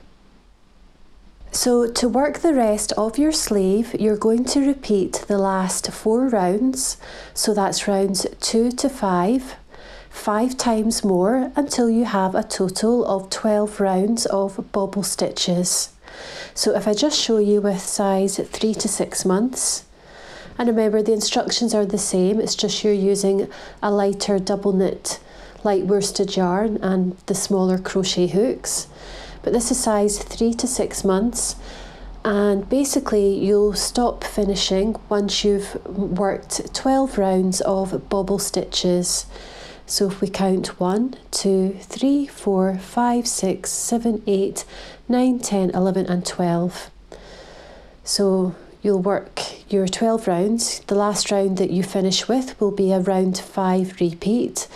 So to work the rest of your sleeve, you're going to repeat the last four rounds. So that's rounds two to five, five times more, until you have a total of twelve rounds of bobble stitches. So if I just show you with size three to six months, and remember, the instructions are the same, it's just you're using a lighter double knit, light worsted yarn and the smaller crochet hooks. But this is size three to six months. And basically you'll stop finishing once you've worked twelve rounds of bobble stitches. So if we count one, two, three, four, five, six, seven, eight, nine, ten, eleven, and twelve. So you'll work your twelve rounds. The last round that you finish with will be a round five repeat.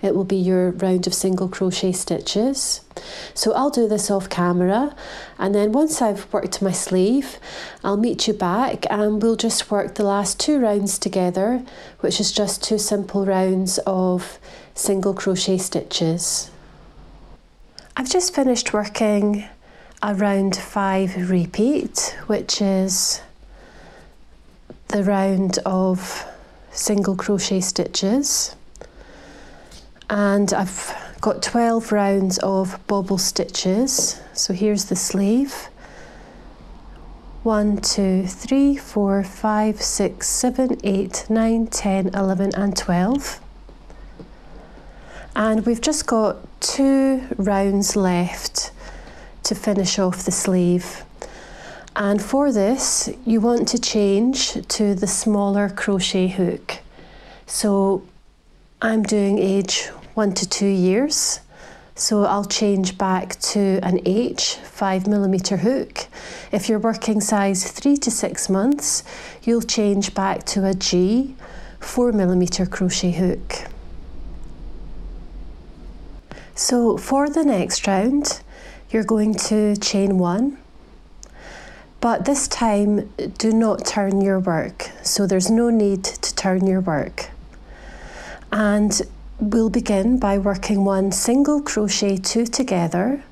It will be your round of single crochet stitches. So I'll do this off camera, and then once I've worked my sleeve, I'll meet you back and we'll just work the last two rounds together, which is just two simple rounds of single crochet stitches. I've just finished working a round five repeat, which is the round of single crochet stitches, and I've Got twelve rounds of bobble stitches. So here's the sleeve. one, two, three, four, five, six, seven, eight, nine, ten, eleven and twelve. And we've just got two rounds left to finish off the sleeve. And for this, you want to change to the smaller crochet hook. So I'm doing age one to two years. So I'll change back to an H five millimeter hook. If you're working size three to six months, you'll change back to a G four millimeter crochet hook. So for the next round, you're going to chain one, but this time do not turn your work. So there's no need to turn your work. And we'll begin by working one single crochet two together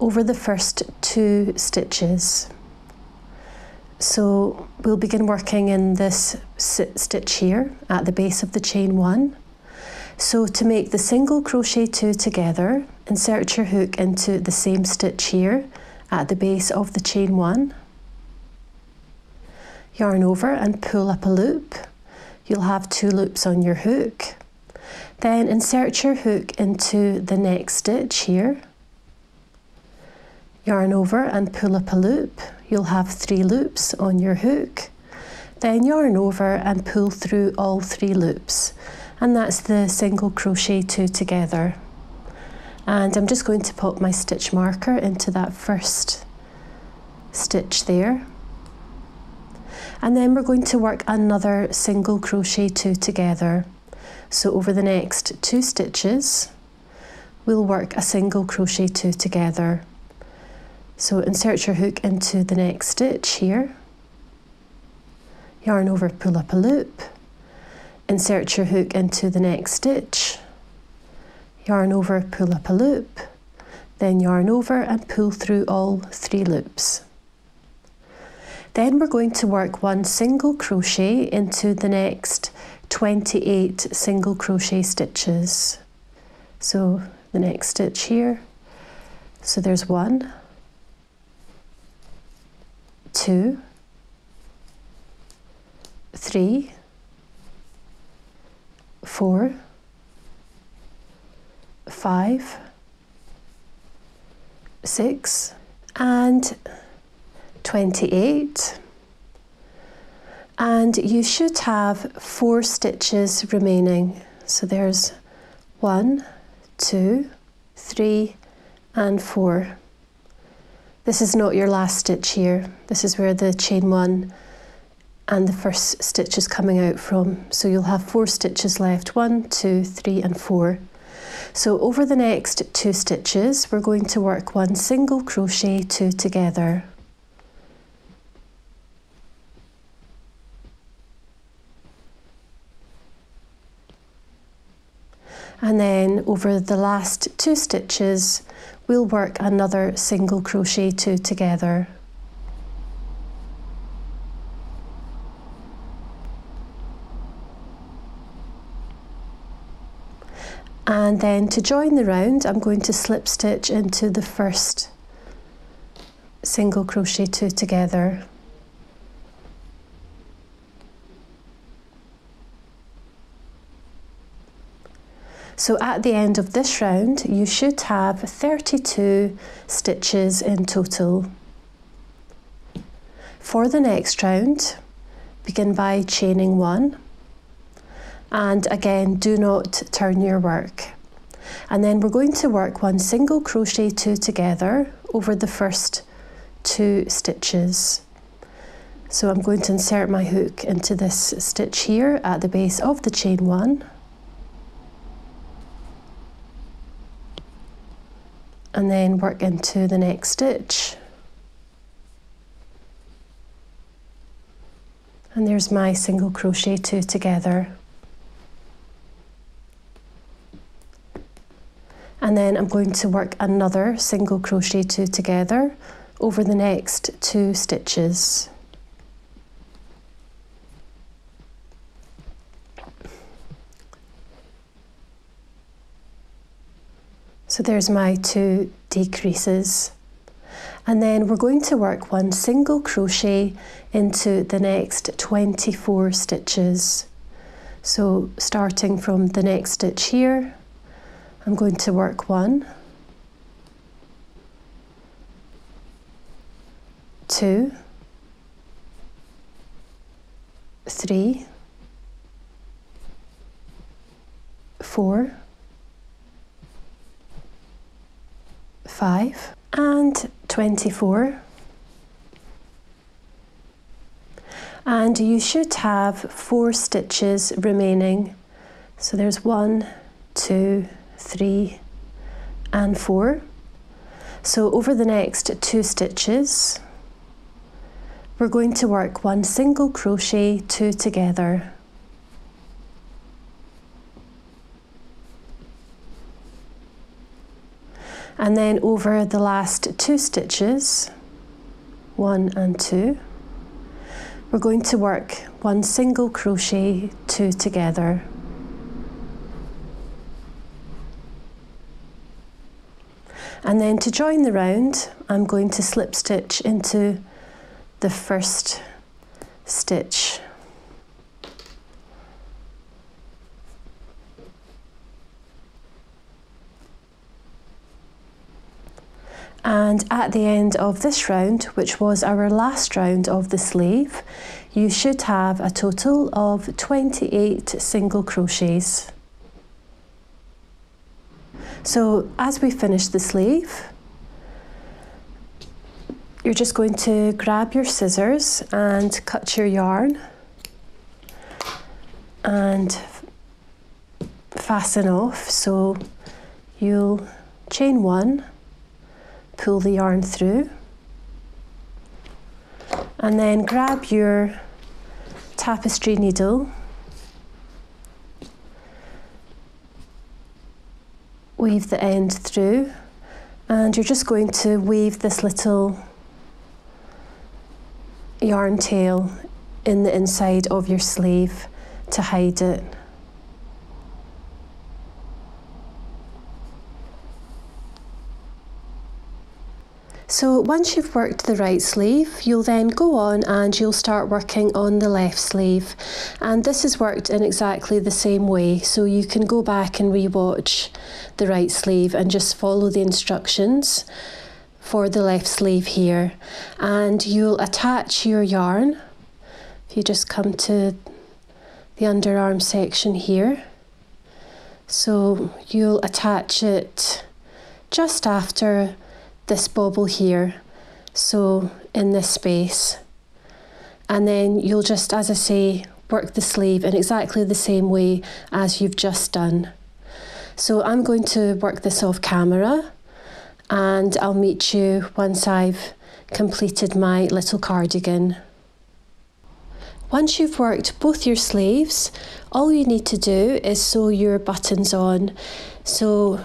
over the first two stitches. So we'll begin working in this stitch here at the base of the chain one. So to make the single crochet two together, insert your hook into the same stitch here at the base of the chain one. Yarn over and pull up a loop. You'll have two loops on your hook. Then insert your hook into the next stitch here. Yarn over and pull up a loop. You'll have three loops on your hook. Then yarn over and pull through all three loops. And that's the single crochet two together. And I'm just going to pop my stitch marker into that first stitch there. And then we're going to work another single crochet two together. So over the next two stitches, we'll work a single crochet two together. So insert your hook into the next stitch here. Yarn over, pull up a loop. Insert your hook into the next stitch. Yarn over, pull up a loop. Then yarn over and pull through all three loops. Then we're going to work one single crochet into the next twenty-eight single crochet stitches. So the next stitch here. So there's one, two, three, four, five, six, and twenty-eight. And you should have four stitches remaining. So there's one, two, three, and four. This is not your last stitch here. This is where the chain one and the first stitch is coming out from. So you'll have four stitches left, one, two, three, and four. So over the next two stitches, we're going to work one single crochet two together. And then over the last two stitches, we'll work another single crochet two together. And then to join the round, I'm going to slip stitch into the first single crochet two together. So at the end of this round, you should have thirty-two stitches in total. For the next round, begin by chaining one. And again, do not turn your work. And then we're going to work one single crochet two together over the first two stitches. So I'm going to insert my hook into this stitch here at the base of the chain one. And then work into the next stitch. And there's my single crochet two together. And then I'm going to work another single crochet two together over the next two stitches. So there's my two decreases. And then we're going to work one single crochet into the next twenty-four stitches. So starting from the next stitch here, I'm going to work one, two, three, four, five, and twenty-four. And you should have four stitches remaining. So there's one, two, three, and four. So over the next two stitches, we're going to work one single crochet, two together. And then over the last two stitches, one and two, we're going to work one single crochet, two together. And then to join the round, I'm going to slip stitch into the first stitch. And at the end of this round, which was our last round of the sleeve, you should have a total of twenty-eight single crochets. So as we finish the sleeve, you're just going to grab your scissors and cut your yarn and fasten off. So you'll chain one, pull the yarn through, and then grab your tapestry needle. Weave the end through, and you're just going to weave this little yarn tail in the inside of your sleeve to hide it. So once you've worked the right sleeve, you'll then go on and you'll start working on the left sleeve. And this is worked in exactly the same way. So you can go back and rewatch the right sleeve and just follow the instructions for the left sleeve here. And you'll attach your yarn. If you just come to the underarm section here. So you'll attach it just after this bobble here, so in this space, and then you'll just, as I say, work the sleeve in exactly the same way as you've just done. So I'm going to work this off camera and I'll meet you once I've completed my little cardigan. Once you've worked both your sleeves, all you need to do is sew your buttons on. So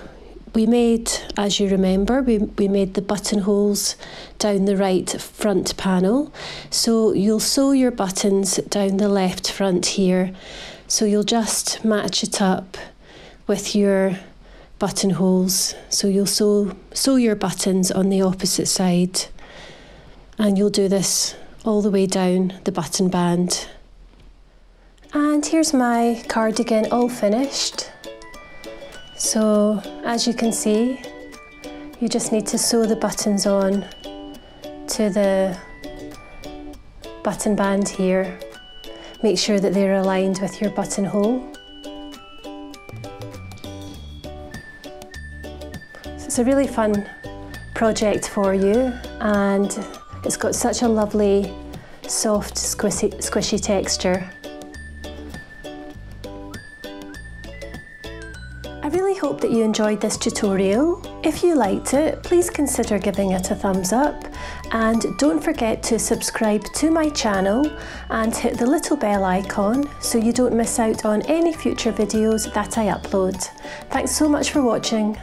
we made, as you remember, we, we made the buttonholes down the right front panel. So you'll sew your buttons down the left front here. So you'll just match it up with your buttonholes. So you'll sew, sew your buttons on the opposite side. And you'll do this all the way down the button band. And here's my cardigan all finished. So as you can see, you just need to sew the buttons on to the button band here. Make sure that they're aligned with your buttonhole. So it's a really fun project for you, and it's got such a lovely, soft, squishy, squishy texture. Hope that you enjoyed this tutorial. If you liked it, please consider giving it a thumbs up, and don't forget to subscribe to my channel and hit the little bell icon so you don't miss out on any future videos that I upload. Thanks so much for watching.